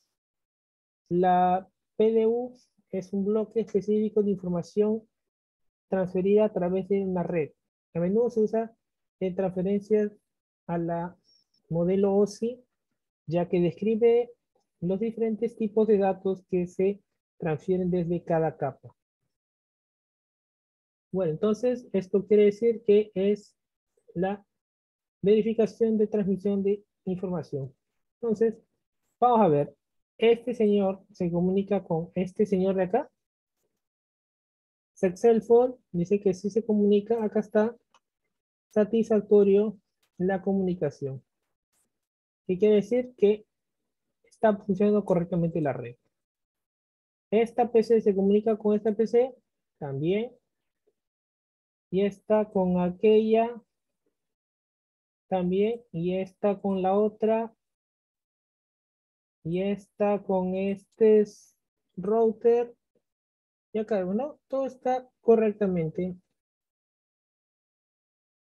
La PDU es un bloque específico de información transferida a través de una red. A menudo se usa en transferencias a la modelo OSI, ya que describe los diferentes tipos de datos que se transfieren desde cada capa. Bueno, entonces esto quiere decir que es la verificación de transmisión de información. Entonces, vamos a ver, este señor se comunica con este señor de acá. Successful, dice que sí se comunica, acá está, satisfactorio la comunicación. ¿Qué quiere decir? Que está funcionando correctamente la red. Esta PC se comunica con esta PC, también. Y esta con aquella, también. Y esta con la otra. Y esta con este router. Y acá, bueno, todo está correctamente.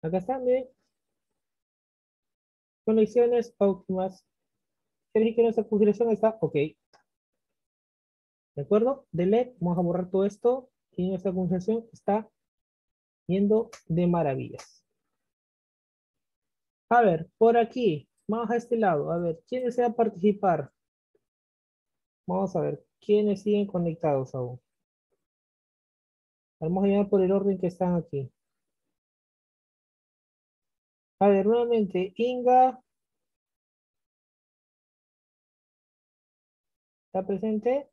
Acá está, miren. Conexiones óptimas. Quiere decir que nuestra configuración está ok. ¿De acuerdo? Delete. Vamos a borrar todo esto. Y nuestra configuración está yendo de maravillas. A ver, por aquí. Vamos a este lado. A ver, ¿quién desea participar? Vamos a ver, ¿quiénes siguen conectados aún? Vamos a llegar por el orden que están aquí. A ver, nuevamente, Inga. ¿Está presente?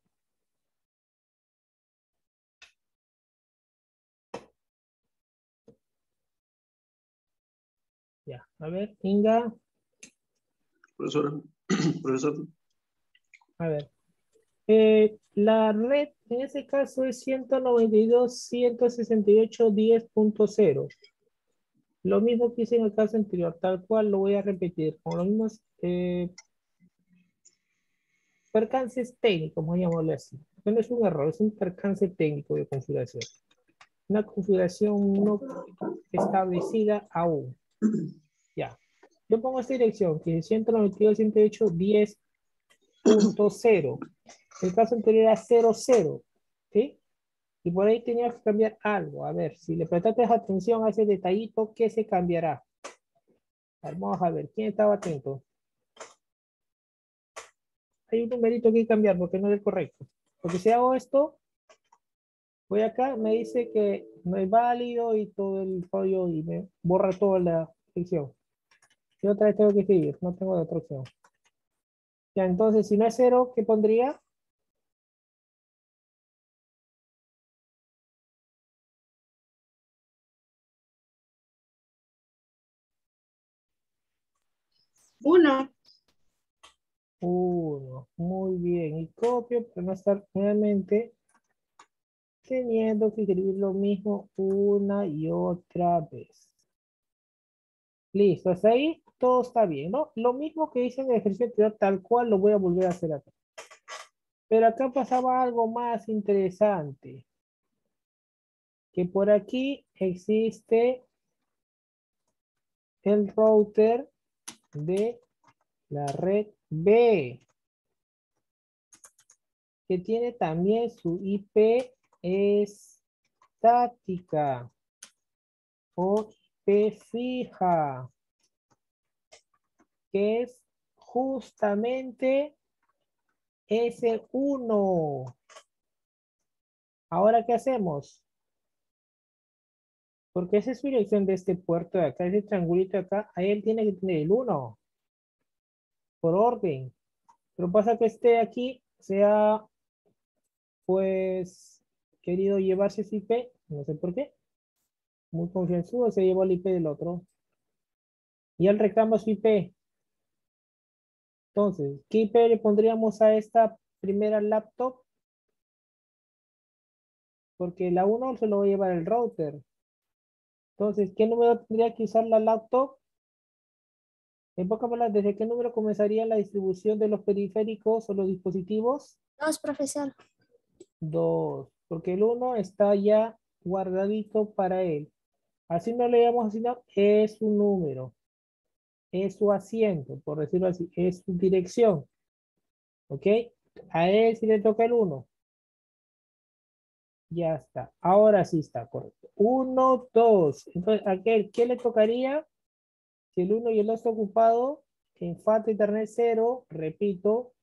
Ya, a ver, Inga. Profesora, profesor. A ver. La red en ese caso es 192.168.10.0. Lo mismo que hice en el caso anterior, tal cual lo voy a repetir con los mismos percances técnicos, vamos a llamarlo así. No es un error, es un percance técnico de configuración. Una configuración no establecida aún. Ya. Yo pongo esta dirección, que es 192.108.10.0. El caso anterior era 00, ¿sí? Y por ahí tenía que cambiar algo. A ver, si le prestaste atención a ese detallito, ¿qué se cambiará? Vamos a ver, ¿quién estaba atento? Hay un numerito que hay que cambiar porque no es el correcto. Porque si hago esto, voy acá, me dice que no es válido y todo el rollo y me borra toda la sección. Y otra vez tengo que escribir, no tengo otra opción. Ya, entonces, si no es 0, ¿qué pondría? Uno, muy bien, y copio para no estar nuevamente teniendo que escribir lo mismo una y otra vez. Listo, hasta ahí todo está bien, ¿no? Lo mismo que hice en el ejercicio anterior, tal cual lo voy a volver a hacer acá. Pero acá pasaba algo más interesante. Que por aquí existe el router de la red B, que tiene también su IP estática o IP fija, que es justamente S1. Ahora, ¿qué hacemos? Porque esa es su dirección de este puerto de acá, ese triangulito de acá, ahí él tiene que tener el 1. Por orden. Pero pasa que este de aquí se ha, pues, querido llevarse ese IP. No sé por qué. Muy confianzudo se llevó el IP del otro. Y él reclama su IP. Entonces, ¿qué IP le pondríamos a esta primera laptop? Porque la 1 se lo va a llevar el router. Entonces, ¿qué número tendría que usar la laptop? En pocas palabras, ¿desde qué número comenzaría la distribución de los periféricos o los dispositivos? 2, profesor. 2, porque el 1 está ya guardadito para él. Así no le llamamos así, no, es un número. Es su asiento, por decirlo así, es su dirección. ¿Ok? A él sí le toca el 1. Ya está. Ahora sí está correcto. 1, 2. Entonces, aquel, ¿qué le tocaría? Si el 1 y el 2 está ocupado, en Fast Ethernet 0, repito,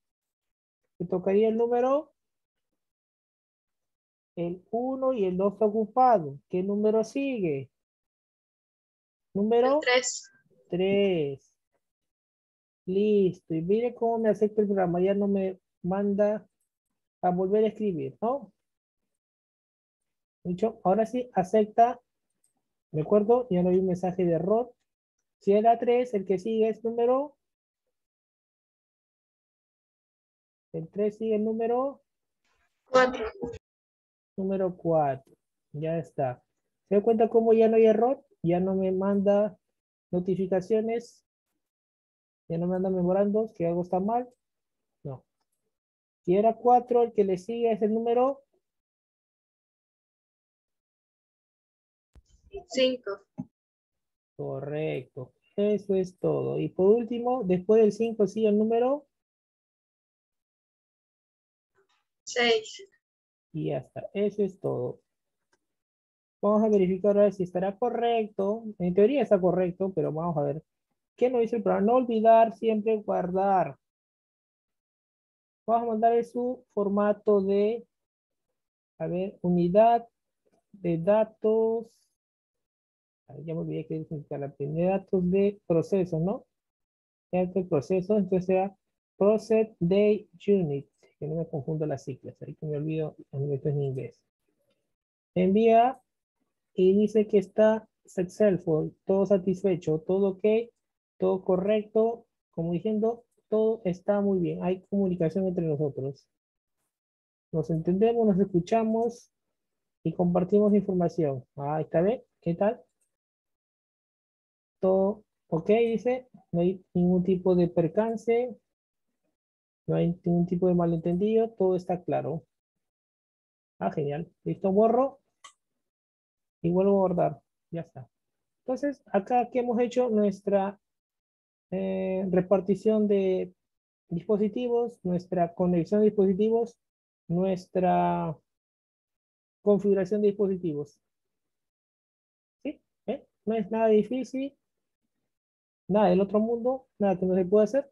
te tocaría el número. El 1 y el 2 está ocupado. ¿Qué número sigue? Número 3. 3. Listo. Y mire cómo me acepta el programa. Ya no me manda a volver a escribir, ¿no? Dicho, ahora sí acepta. ¿De acuerdo? Ya no hay un mensaje de error. Si era 3, el que sigue es número. El 3 sigue el número. 4. Número 4. Ya está. ¿Se da cuenta cómo ya no hay error? Ya no me manda notificaciones. Ya no me anda memorando que algo está mal. No. Si era 4, el que le sigue es el número. 5. Correcto, eso es todo. Y por último, después del 5 sigue el número 6. Y ya está, eso es todo. Vamos a verificar ahora si estará correcto. En teoría está correcto, pero vamos a ver. ¿Qué nos dice el programa? No olvidar, siempre guardar. Vamos a mandarle su formato de, a ver, unidad de datos. Ya me olvidé que es la primera datos de proceso, ¿no? Este proceso, entonces sea Process Data Unit, que no me confundo las siglas, ahí que me olvido, esto es en inglés. Envía y dice que está successful, todo satisfecho, todo ok, todo correcto, como diciendo, todo está muy bien, hay comunicación entre nosotros. Nos entendemos, nos escuchamos y compartimos información. Ahí está, ¿ve? ¿Qué tal? Todo ok, dice, no hay ningún tipo de percance, no hay ningún tipo de malentendido, todo está claro. Ah, genial. Listo, borro y vuelvo a guardar. Ya está. Entonces, acá aquí hemos hecho nuestra repartición de dispositivos, nuestra conexión de dispositivos, nuestra configuración de dispositivos. ¿Sí? No es nada difícil, nada del otro mundo, nada que no se pueda hacer.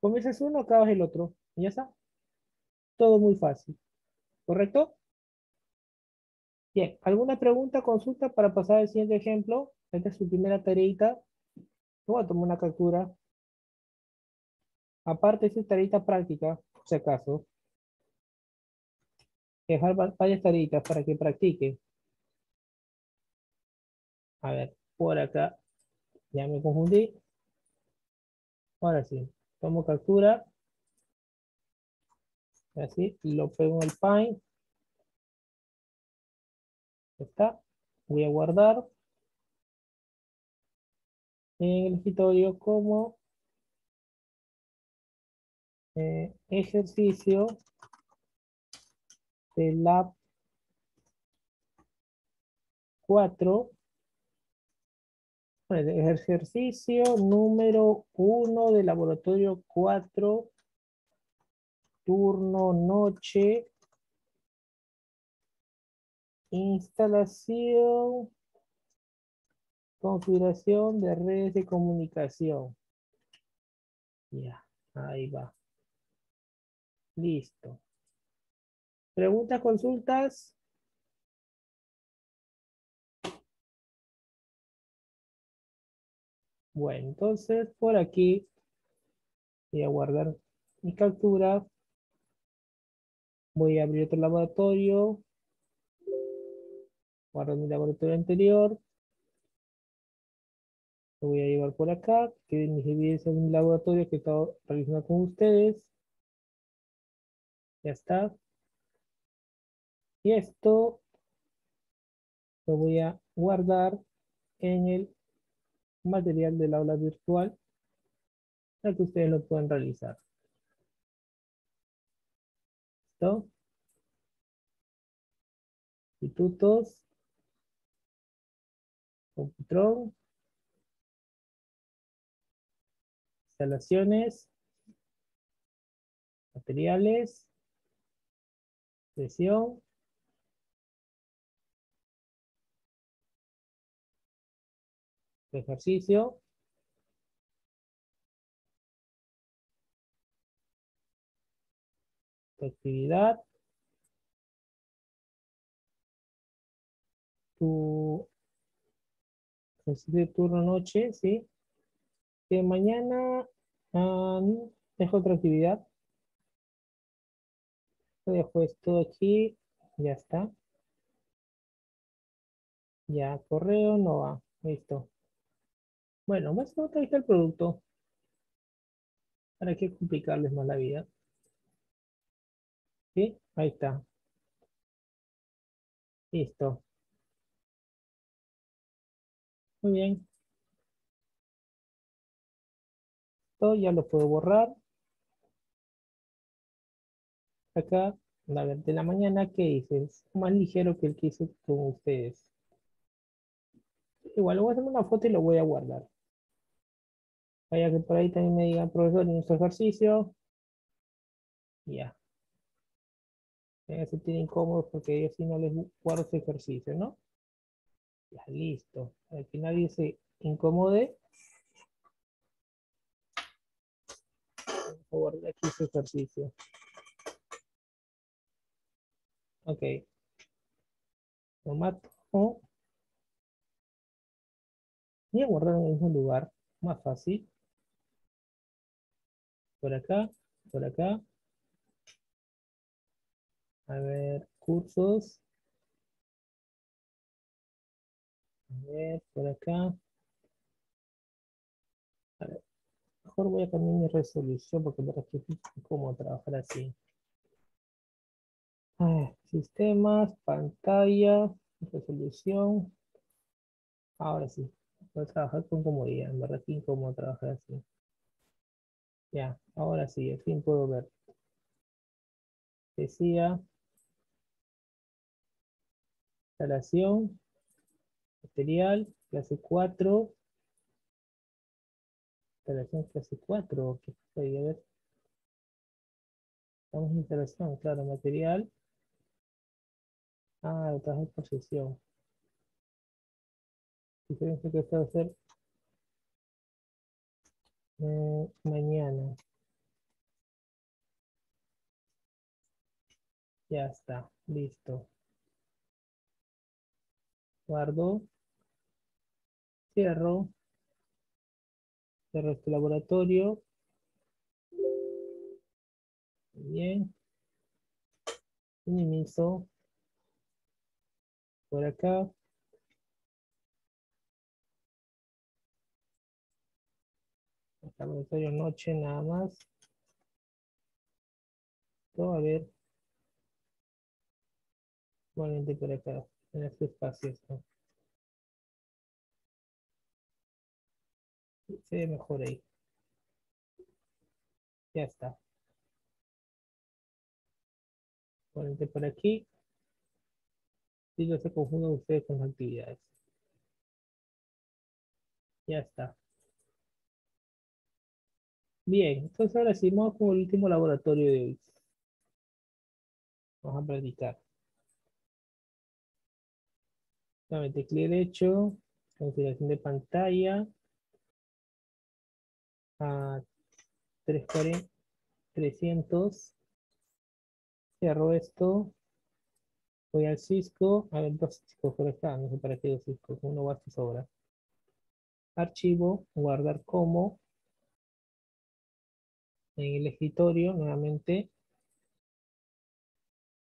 Comienzas uno, acabas el otro. Y ya está. Todo muy fácil. ¿Correcto? Bien. ¿Alguna pregunta, consulta para pasar al siguiente ejemplo? Esta es su primera tareita. Voy a tomar una captura. Aparte, esta es tareita práctica, por si acaso. Dejar varias tareitas para que practique. A ver, por acá. Ya me confundí. Ahora sí. Tomo captura. Así. Lo pego en el Paint. Ya está. Voy a guardar. En el escritorio como ejercicio de Lab 4. Bueno, ejercicio número 1 de laboratorio 4, turno noche, instalación, configuración de redes de comunicación. Ya, ahí va. Listo. ¿Preguntas, consultas? Bueno, entonces por aquí voy a guardar mi captura. Voy a abrir otro laboratorio. Guardo mi laboratorio anterior. Lo voy a llevar por acá. Que mis evidencias de un laboratorio que he estado realizando con ustedes. Ya está. Y esto lo voy a guardar en el material del aula virtual para que ustedes lo puedan realizar. ¿Listo? Institutos. Computron. Instalaciones. Materiales. Sesión. Ejercicio. Actividad. Tu ejercicio de turno noche, ¿sí? Que mañana dejo otra actividad. Dejo esto aquí. Ya está. Ya, correo no va. Listo. Bueno, más nota ahí está el producto. ¿Para qué complicarles más la vida? ¿Sí? Ahí está. Listo. Muy bien. Esto ya lo puedo borrar. Acá, a ver, de la mañana, ¿qué hice? Es más ligero que el que hice con ustedes. Igual, le voy a hacer una foto y lo voy a guardar. Vaya que por ahí también me digan, profesor, nuestro ejercicio. Ya. Se sentir incómodos porque yo si no les guardo su ejercicio, ¿no? Ya, listo. Para que nadie se incomode. Voy a guardar aquí su ejercicio. Ok. Lo mato. Voy a guardar en el mismo lugar, más fácil. Por acá, por acá. A ver, cursos. A ver, por acá. A ver, mejor voy a cambiar mi resolución porque para que cómo trabajar así. Sistemas, pantalla, resolución. Ahora sí. Voy a trabajar con comodidad, en verdad que incómodo trabajar así. Ya, ahora sí, al fin puedo ver. Decía instalación, material, clase 4. Instalación clase 4, ¿qué estoy? A ver. Estamos en instalación, claro, material. Ah, lo traje por sesión. Fíjense que esto va a ser mañana. Ya está, listo. Guardo. Cierro. Cierro este laboratorio. Bien. Minimizo. Por acá. Laboratorio noche nada más. Todo a ver. Igualmente por acá, en este espacio. Esto. Se ve mejor ahí. Ya está. Igualmente por aquí. Y no se confundan ustedes con las actividades. Ya está. Bien, entonces ahora sí, vamos con el último laboratorio de hoy. Vamos a practicar. Nuevamente clic derecho, configuración de pantalla. A 300. Cierro esto. Voy al Cisco. A ver, dos Ciscos por acá. No sé para qué dos Ciscos. Uno basta y sobra. Archivo. Guardar como. En el escritorio, nuevamente.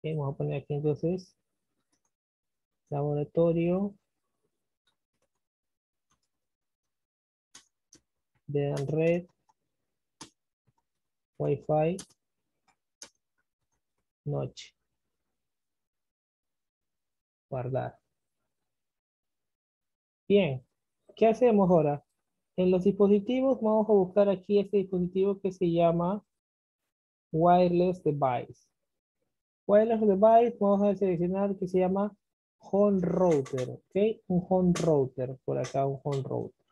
Vamos a poner aquí entonces. Laboratorio. De red. Wi-Fi. Noche. Guardar. Bien. ¿Qué hacemos ahora? En los dispositivos vamos a buscar aquí este dispositivo que se llama Wireless Device. Wireless Device vamos a seleccionar que se llama Home Router. ¿Okay? Un Home Router. Por acá un Home Router.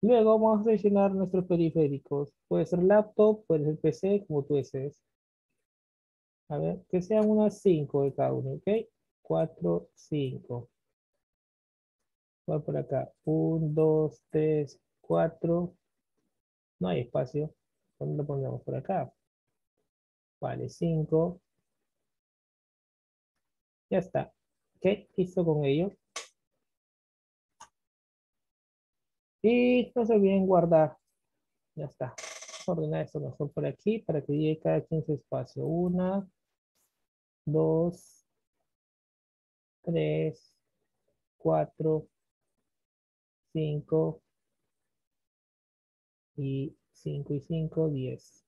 Luego vamos a seleccionar nuestros periféricos. Puede ser laptop, puede ser PC, como tú desees. A ver, que sean unas 5 de cada uno. ¿Ok? 4, 5. Por acá, 1, 2, 3, 4, no hay espacio, lo pondremos por acá, vale, 5, ya está, ok, listo con ello, y no se olviden guardar, ya está, ordenar esto mejor por aquí, para que llegue cada 15 espacios, 1, 2, 3, 4, 5 y 5 y 5, 10.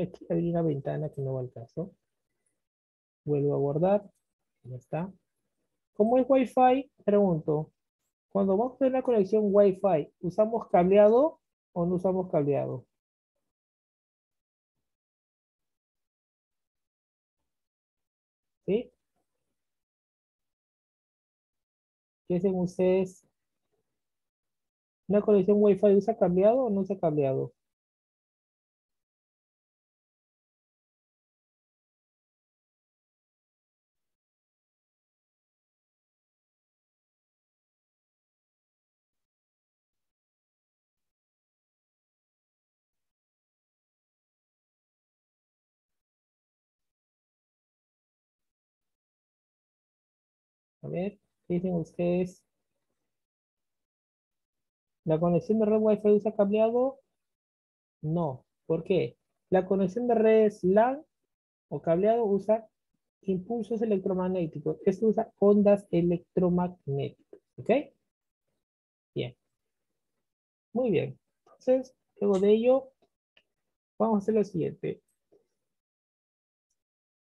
Aquí abrí una ventana que no va al caso. Vuelvo a guardar. Ya está. ¿Cómo es Wi-Fi? Pregunto. Cuando vamos a tener la conexión Wi-Fi, ¿usamos cableado o no usamos cableado? ¿Sí? ¿Qué hacen ustedes? ¿Una conexión Wi-Fi usa cableado o no usa cableado? A ver. Dicen ustedes, ¿la conexión de red Wi-Fi usa cableado? No. ¿Por qué? La conexión de redes LAN o cableado usa impulsos electromagnéticos. Esto usa ondas electromagnéticas. ¿Ok? Bien. Muy bien. Entonces, luego de ello, vamos a hacer lo siguiente.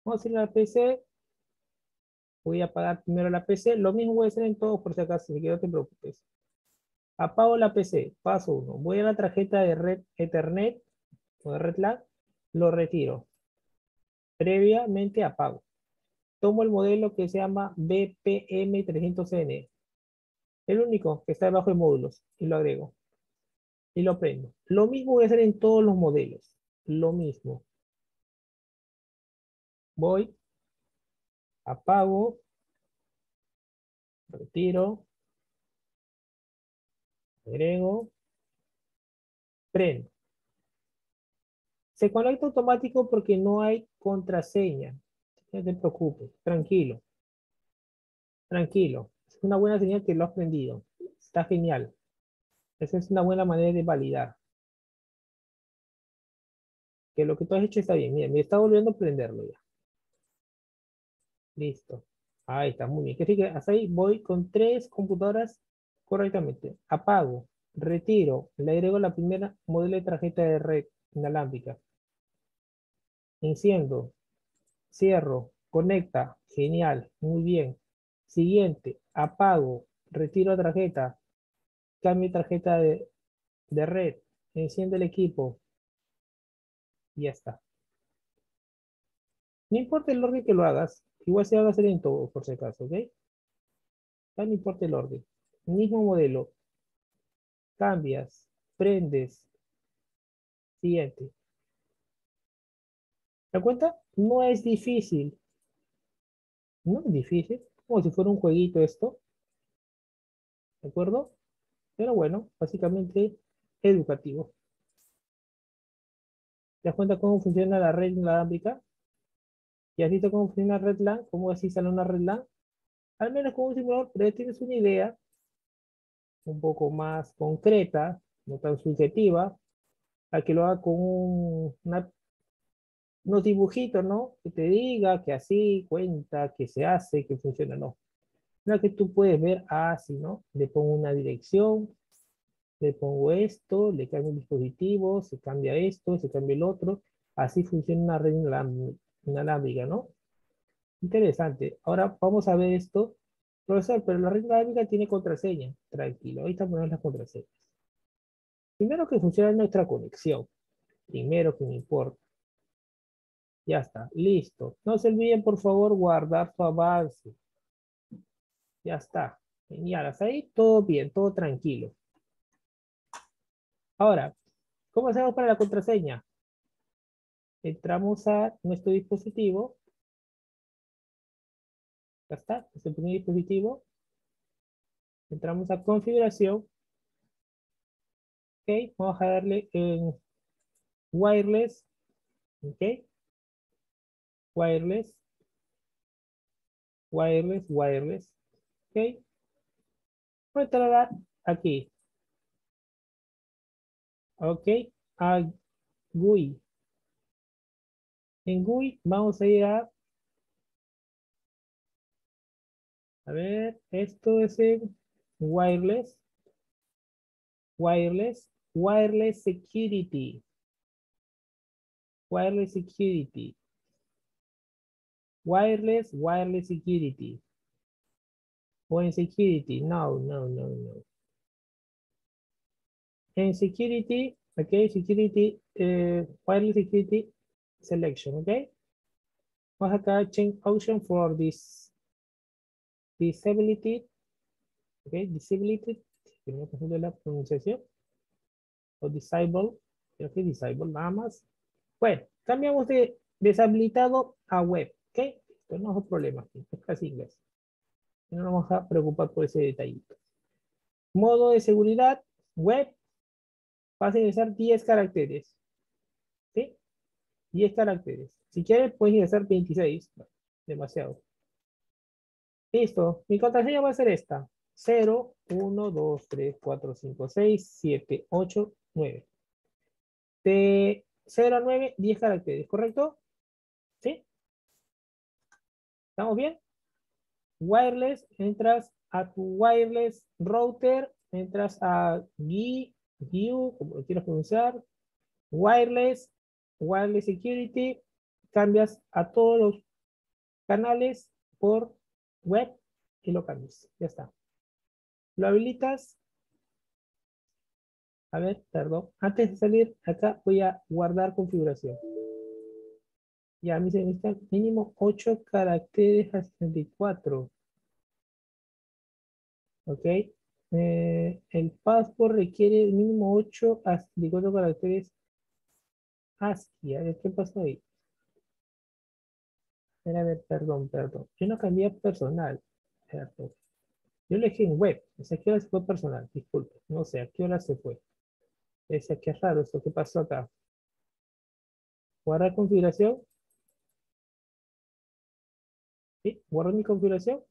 Vamos a ir al PC. Voy a apagar primero la PC. Lo mismo voy a hacer en todos por si acaso, así que no te preocupes. Apago la PC. Paso 1. Voy a la tarjeta de red Ethernet o de red LAN. Lo retiro. Previamente apago. Tomo el modelo que se llama BPM300CN. El único que está debajo de módulos. Y lo agrego. Y lo prendo. Lo mismo voy a hacer en todos los modelos. Lo mismo. Voy. Apago. Retiro. Agrego. Prendo. Se conecta automático porque no hay contraseña. No te preocupes. Tranquilo. Tranquilo. Es una buena señal que lo has prendido. Está genial. Esa es una buena manera de validar que lo que tú has hecho está bien. Mira, me está volviendo a prenderlo ya. Listo. Ahí está, muy bien. Así que hasta ahí voy con 3 computadoras correctamente. Apago, retiro, le agrego la primera modelo de tarjeta de red inalámbrica. Enciendo, cierro, conecta. Genial, muy bien. Siguiente, apago, retiro la tarjeta. Cambio tarjeta de red. Enciende el equipo. Y ya está. No importa el orden que lo hagas. Igual se va a hacer en todo, por si acaso. ¿Ok? No importa el orden. Mismo modelo. Cambias. Prendes. Siguiente. ¿Te das cuenta? No es difícil. No es difícil. Como si fuera un jueguito esto. ¿De acuerdo? Pero bueno, básicamente educativo. ¿Te das cuenta cómo funciona la red inalámbrica? ¿Y has visto cómo funciona la red LAN? ¿Cómo se instala una red LAN? Al menos con un simulador, pero ya tienes una idea un poco más concreta, no tan subjetiva, a que lo haga con unos dibujitos, ¿no? Que te diga que así, cuenta, que se hace, que funciona, no. La que tú puedes ver, así, ¿no? Le pongo una dirección, le pongo esto, le cambio el dispositivo, se cambia esto, se cambia el otro. Así funciona una red inalámbrica, ¿no? Interesante. Ahora vamos a ver esto. Profesor, pero la red inalámbrica tiene contraseña. Tranquilo, ahorita ponemos las contraseñas. Primero que funciona nuestra conexión. Primero que me importa. Ya está, listo. No se olviden, por favor, guardar su avance. Ya está. Genial. Hasta ahí todo bien, todo tranquilo. Ahora, ¿cómo hacemos para la contraseña? Entramos a nuestro dispositivo. Ya está. Es el primer dispositivo. Entramos a configuración. Ok. Vamos a darle en wireless. Ok. Wireless. Wireless, wireless. Ok. Voy a entrar aquí. Ok. A GUI. En GUI vamos a ir a ver, esto es en wireless. Wireless. Wireless security. Wireless security. Wireless, wireless security. O en security, no. En security, ok, security, wireless security selection, ok. Vamos acá, change option for this disability, ok, disability, que no confundo la pronunciación, o disable, creo que disable nada más. Bueno, cambiamos de deshabilitado a web, ok, esto no es un problema, es casi inglés. No nos vamos a preocupar por ese detallito. Modo de seguridad, web. Vas a ingresar 10 caracteres. ¿Sí? 10 caracteres. Si quieres, puedes ingresar 26. No, demasiado. Listo. Mi contraseña va a ser esta. 0, 1, 2, 3, 4, 5, 6, 7, 8, 9. De 0 a 9, 10 caracteres. ¿Correcto? ¿Sí? ¿Estamos bien? Wireless, entras a tu wireless router, entras a GUI, como lo quieras pronunciar, wireless, wireless security, cambias a todos los canales por web y lo cambias. Ya está. Lo habilitas. A ver, perdón. Antes de salir, acá voy a guardar configuración. Ya me necesitan mínimo 8 caracteres a 64. Ok. El password requiere mínimo 8 a 64 caracteres ASCII. A ver, ¿qué pasó ahí? A ver, perdón. Yo no cambié personal. Perdón. Yo lo dejé en web. O sea, ¿a qué hora se fue personal? Disculpe. No sé, ¿a qué hora se fue? Es que es raro esto. ¿Qué pasó acá? Guardar configuración. ¿Sí? ¿Guardo mi configuración?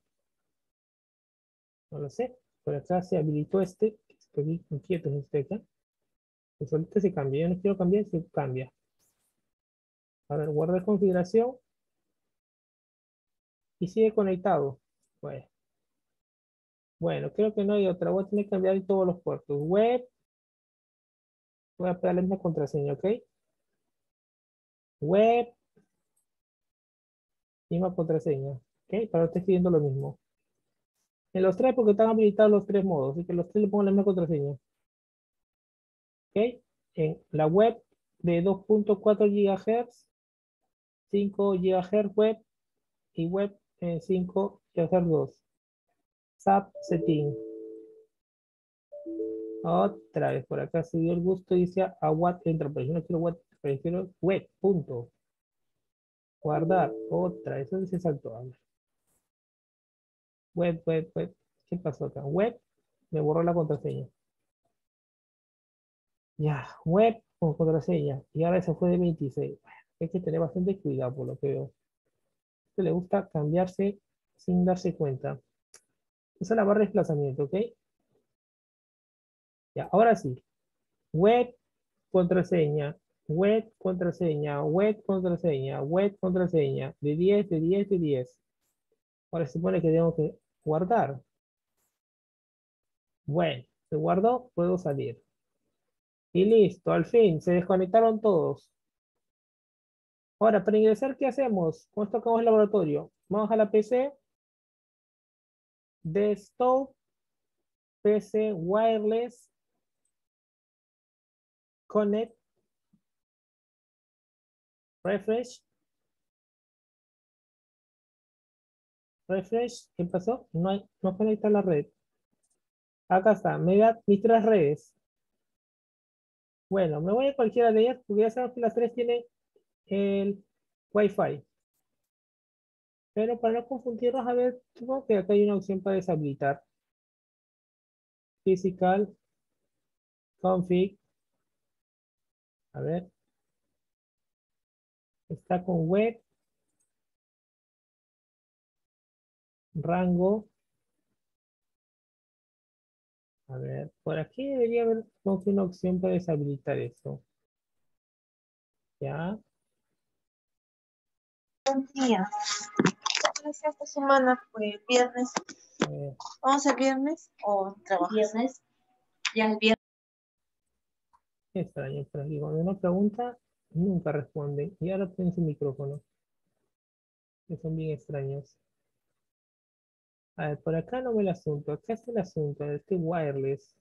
No lo sé. Por acá se habilitó este. Estoy inquieto en este acá. Pues ahorita se cambia. Yo no quiero cambiar, se cambia. A ver, guardar configuración. Y sigue conectado. Bueno, creo que no hay otra. Voy a tener que cambiar en todos los puertos. Web. Voy a pegarle una contraseña, ¿ok? Web. Misma contraseña. ¿Ok? Para no estar escribiendo lo mismo. En los tres, porque están habilitados los tres modos. Así que los tres le pongo la misma contraseña. ¿Ok? En la web de 2.4 GHz, 5 GHz web y web 5 GHz 2. SAP setting. Otra vez por acá se dio el gusto y dice a what enterprise. Yo no quiero what, prefiero web. Punto. Guardar. Otra vez. Eso se saltó. A ver. Web. ¿Qué pasó acá? Web. Me borró la contraseña. Ya. Web con contraseña. Y ahora se fue de 26. Hay que tener bastante cuidado por lo que veo. Esto le gusta cambiarse sin darse cuenta. Esa es la barra de desplazamiento. ¿Ok? Ya. Ahora sí. Web. Contraseña. Web. Contraseña. Web. Contraseña. Web. Contraseña. De 10. De 10. De 10. Ahora se supone que tengo que guardar. Bueno, se guardó, puedo salir. Y listo, al fin, se desconectaron todos. Ahora, para ingresar, ¿qué hacemos? Con esto acabamos el laboratorio. Vamos a la PC. Desktop. PC Wireless. Connect. Refresh. Refresh, ¿qué pasó? No conecta la red. Acá está, me da mis tres redes. Bueno, me voy a cualquiera de ellas porque ya sabemos que las tres tienen el Wi-Fi. Pero para no confundirnos, a ver, supongo que acá hay una opción para deshabilitar. Physical. Config. A ver. Está con web. Rango. A ver, por aquí debería haber una opción para deshabilitar eso. Ya. Buen día. Esta semana fue viernes. ¿Vamos el viernes o trabajas? Viernes. Ya el viernes. Qué extraño, pero aquí cuando uno pregunta, nunca responde. Y ahora tienen su micrófono. Que son bien extraños. A ver, por acá no veo el asunto. Acá está el asunto. Este wireless.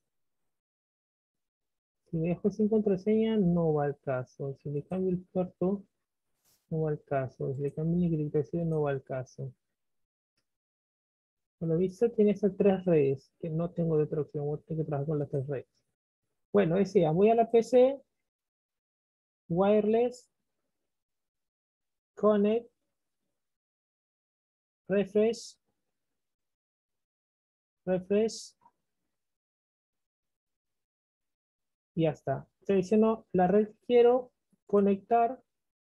Si me dejo sin contraseña, no va al caso. Si le cambio el puerto, no va al caso. Si le cambio la encriptación, no va al caso. Por lo visto, tiene esas tres redes. Que no tengo de otra opción. Voy a tener que trabajar con las tres redes. Bueno, decía, voy a la PC. Wireless. Connect. Refresh. Refresh. Y ya está. Selecciono la red que quiero conectar.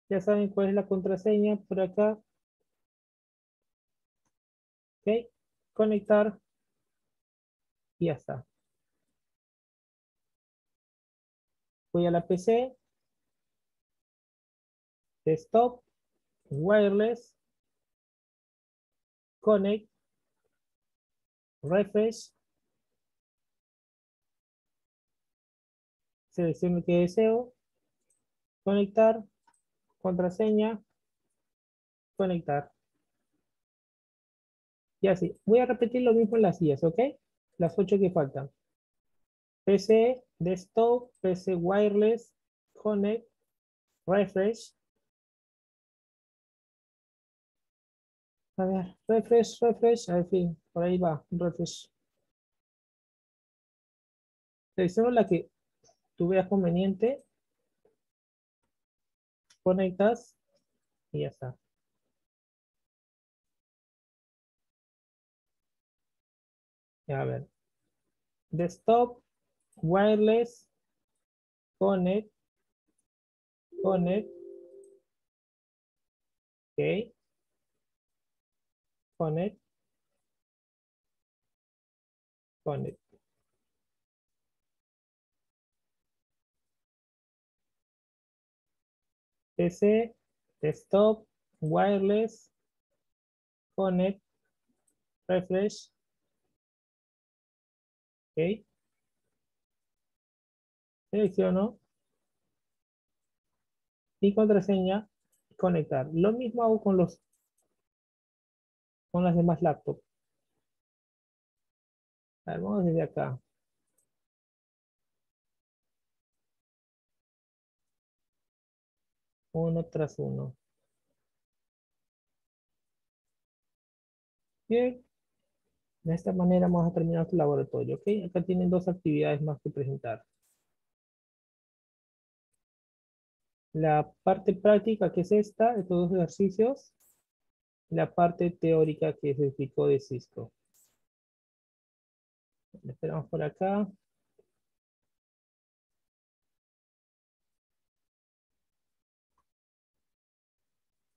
Ya saben cuál es la contraseña por acá. Ok. Conectar. Y ya está. Voy a la PC. Desktop. Wireless. Connect. Refresh. Selecciono el que deseo. Conectar. Contraseña. Conectar. Y así. Voy a repetir lo mismo en las IAs, ¿ok? Las 8 que faltan. PC, Desktop, PC Wireless, Connect, Refresh. A ver, Refresh, al fin, por ahí va, Refresh. Selecciono la que tú veas conveniente. Conectas y ya está. A ver. Desktop, wireless, connect. Ok. Connect. PC, desktop, wireless, connect, refresh. Ok. Selecciono. Y contraseña, conectar. Lo mismo hago con los con las demás laptops. A ver, vamos desde acá. Uno tras uno. Bien. De esta manera vamos a terminar tu laboratorio, ¿ok? Acá tienen 2 actividades más que presentar. La parte práctica, que es esta, de todos los ejercicios. La parte teórica que se explicó de Cisco. Lo esperamos por acá.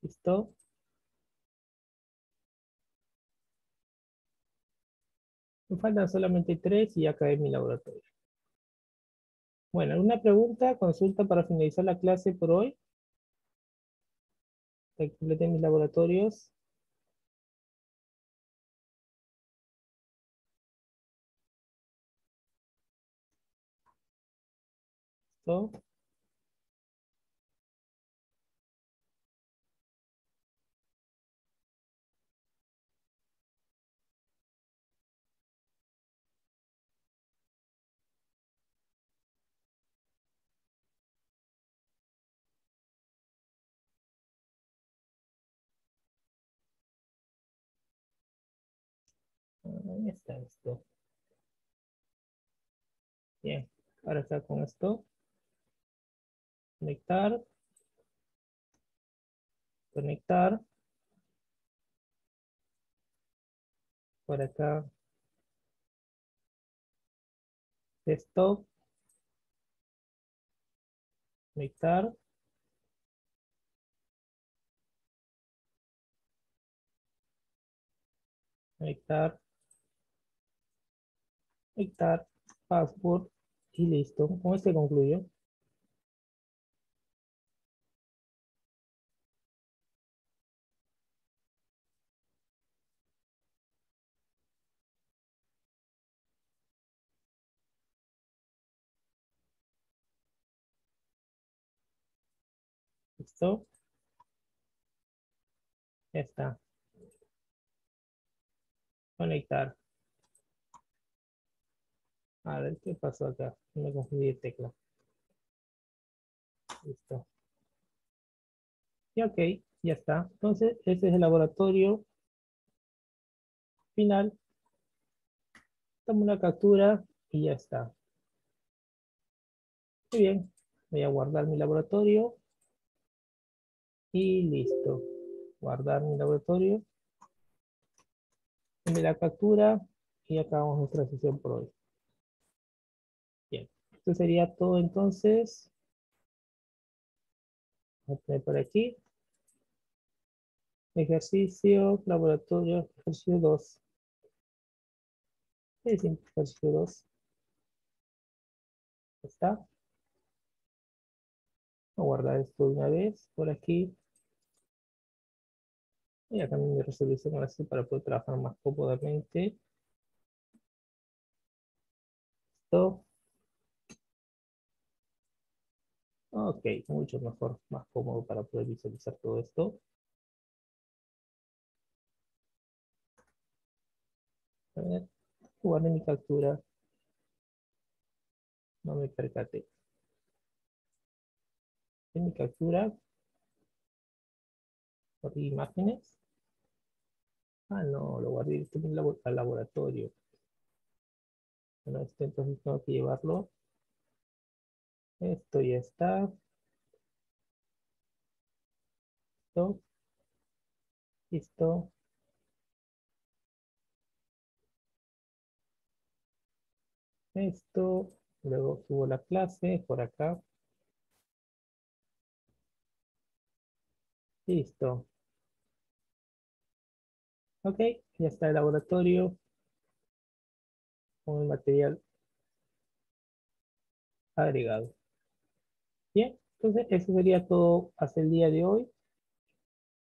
Listo. Me faltan solamente 3 y ya acabé mi laboratorio. Bueno, ¿alguna pregunta, consulta para finalizar la clase por hoy? Completé mis laboratorios. Listo. Ahí está esto. Bien, ahora está con esto. Conectar. Por acá. Desktop. Conectar. Conectar, password y listo. Con este concluyo. Listo. Ya está. Conectar. A ver qué pasó acá. Me confundí de tecla. Listo. Y ok, ya está. Entonces, ese es el laboratorio final. Tomo una captura y ya está. Muy bien. Voy a guardar mi laboratorio. Y listo. Guardar mi laboratorio. Tomé la captura y acabamos nuestra sesión por hoy. Esto sería todo entonces. Voy a poner por aquí. Ejercicio, laboratorio, ejercicio 2. Es ejercicio 2. Ya está. Voy a guardar esto una vez por aquí. Y acá mi resolución así para poder trabajar más cómodamente. Esto. Ok, mucho mejor, más cómodo para poder visualizar todo esto. A ver, guardé mi captura. No me percaté. En mi captura. Guardé imágenes. Ah, no, lo guardé en el laboratorio. Bueno, esto entonces tengo que llevarlo. Esto ya está. Listo. Listo. Esto. Luego subo la clase por acá. Listo. Ok, ya está el laboratorio con el material agregado. Bien, entonces eso sería todo hasta el día de hoy.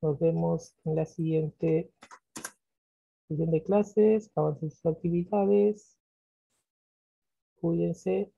Nos vemos en la siguiente sesión de clases. Avancen sus actividades. Cuídense.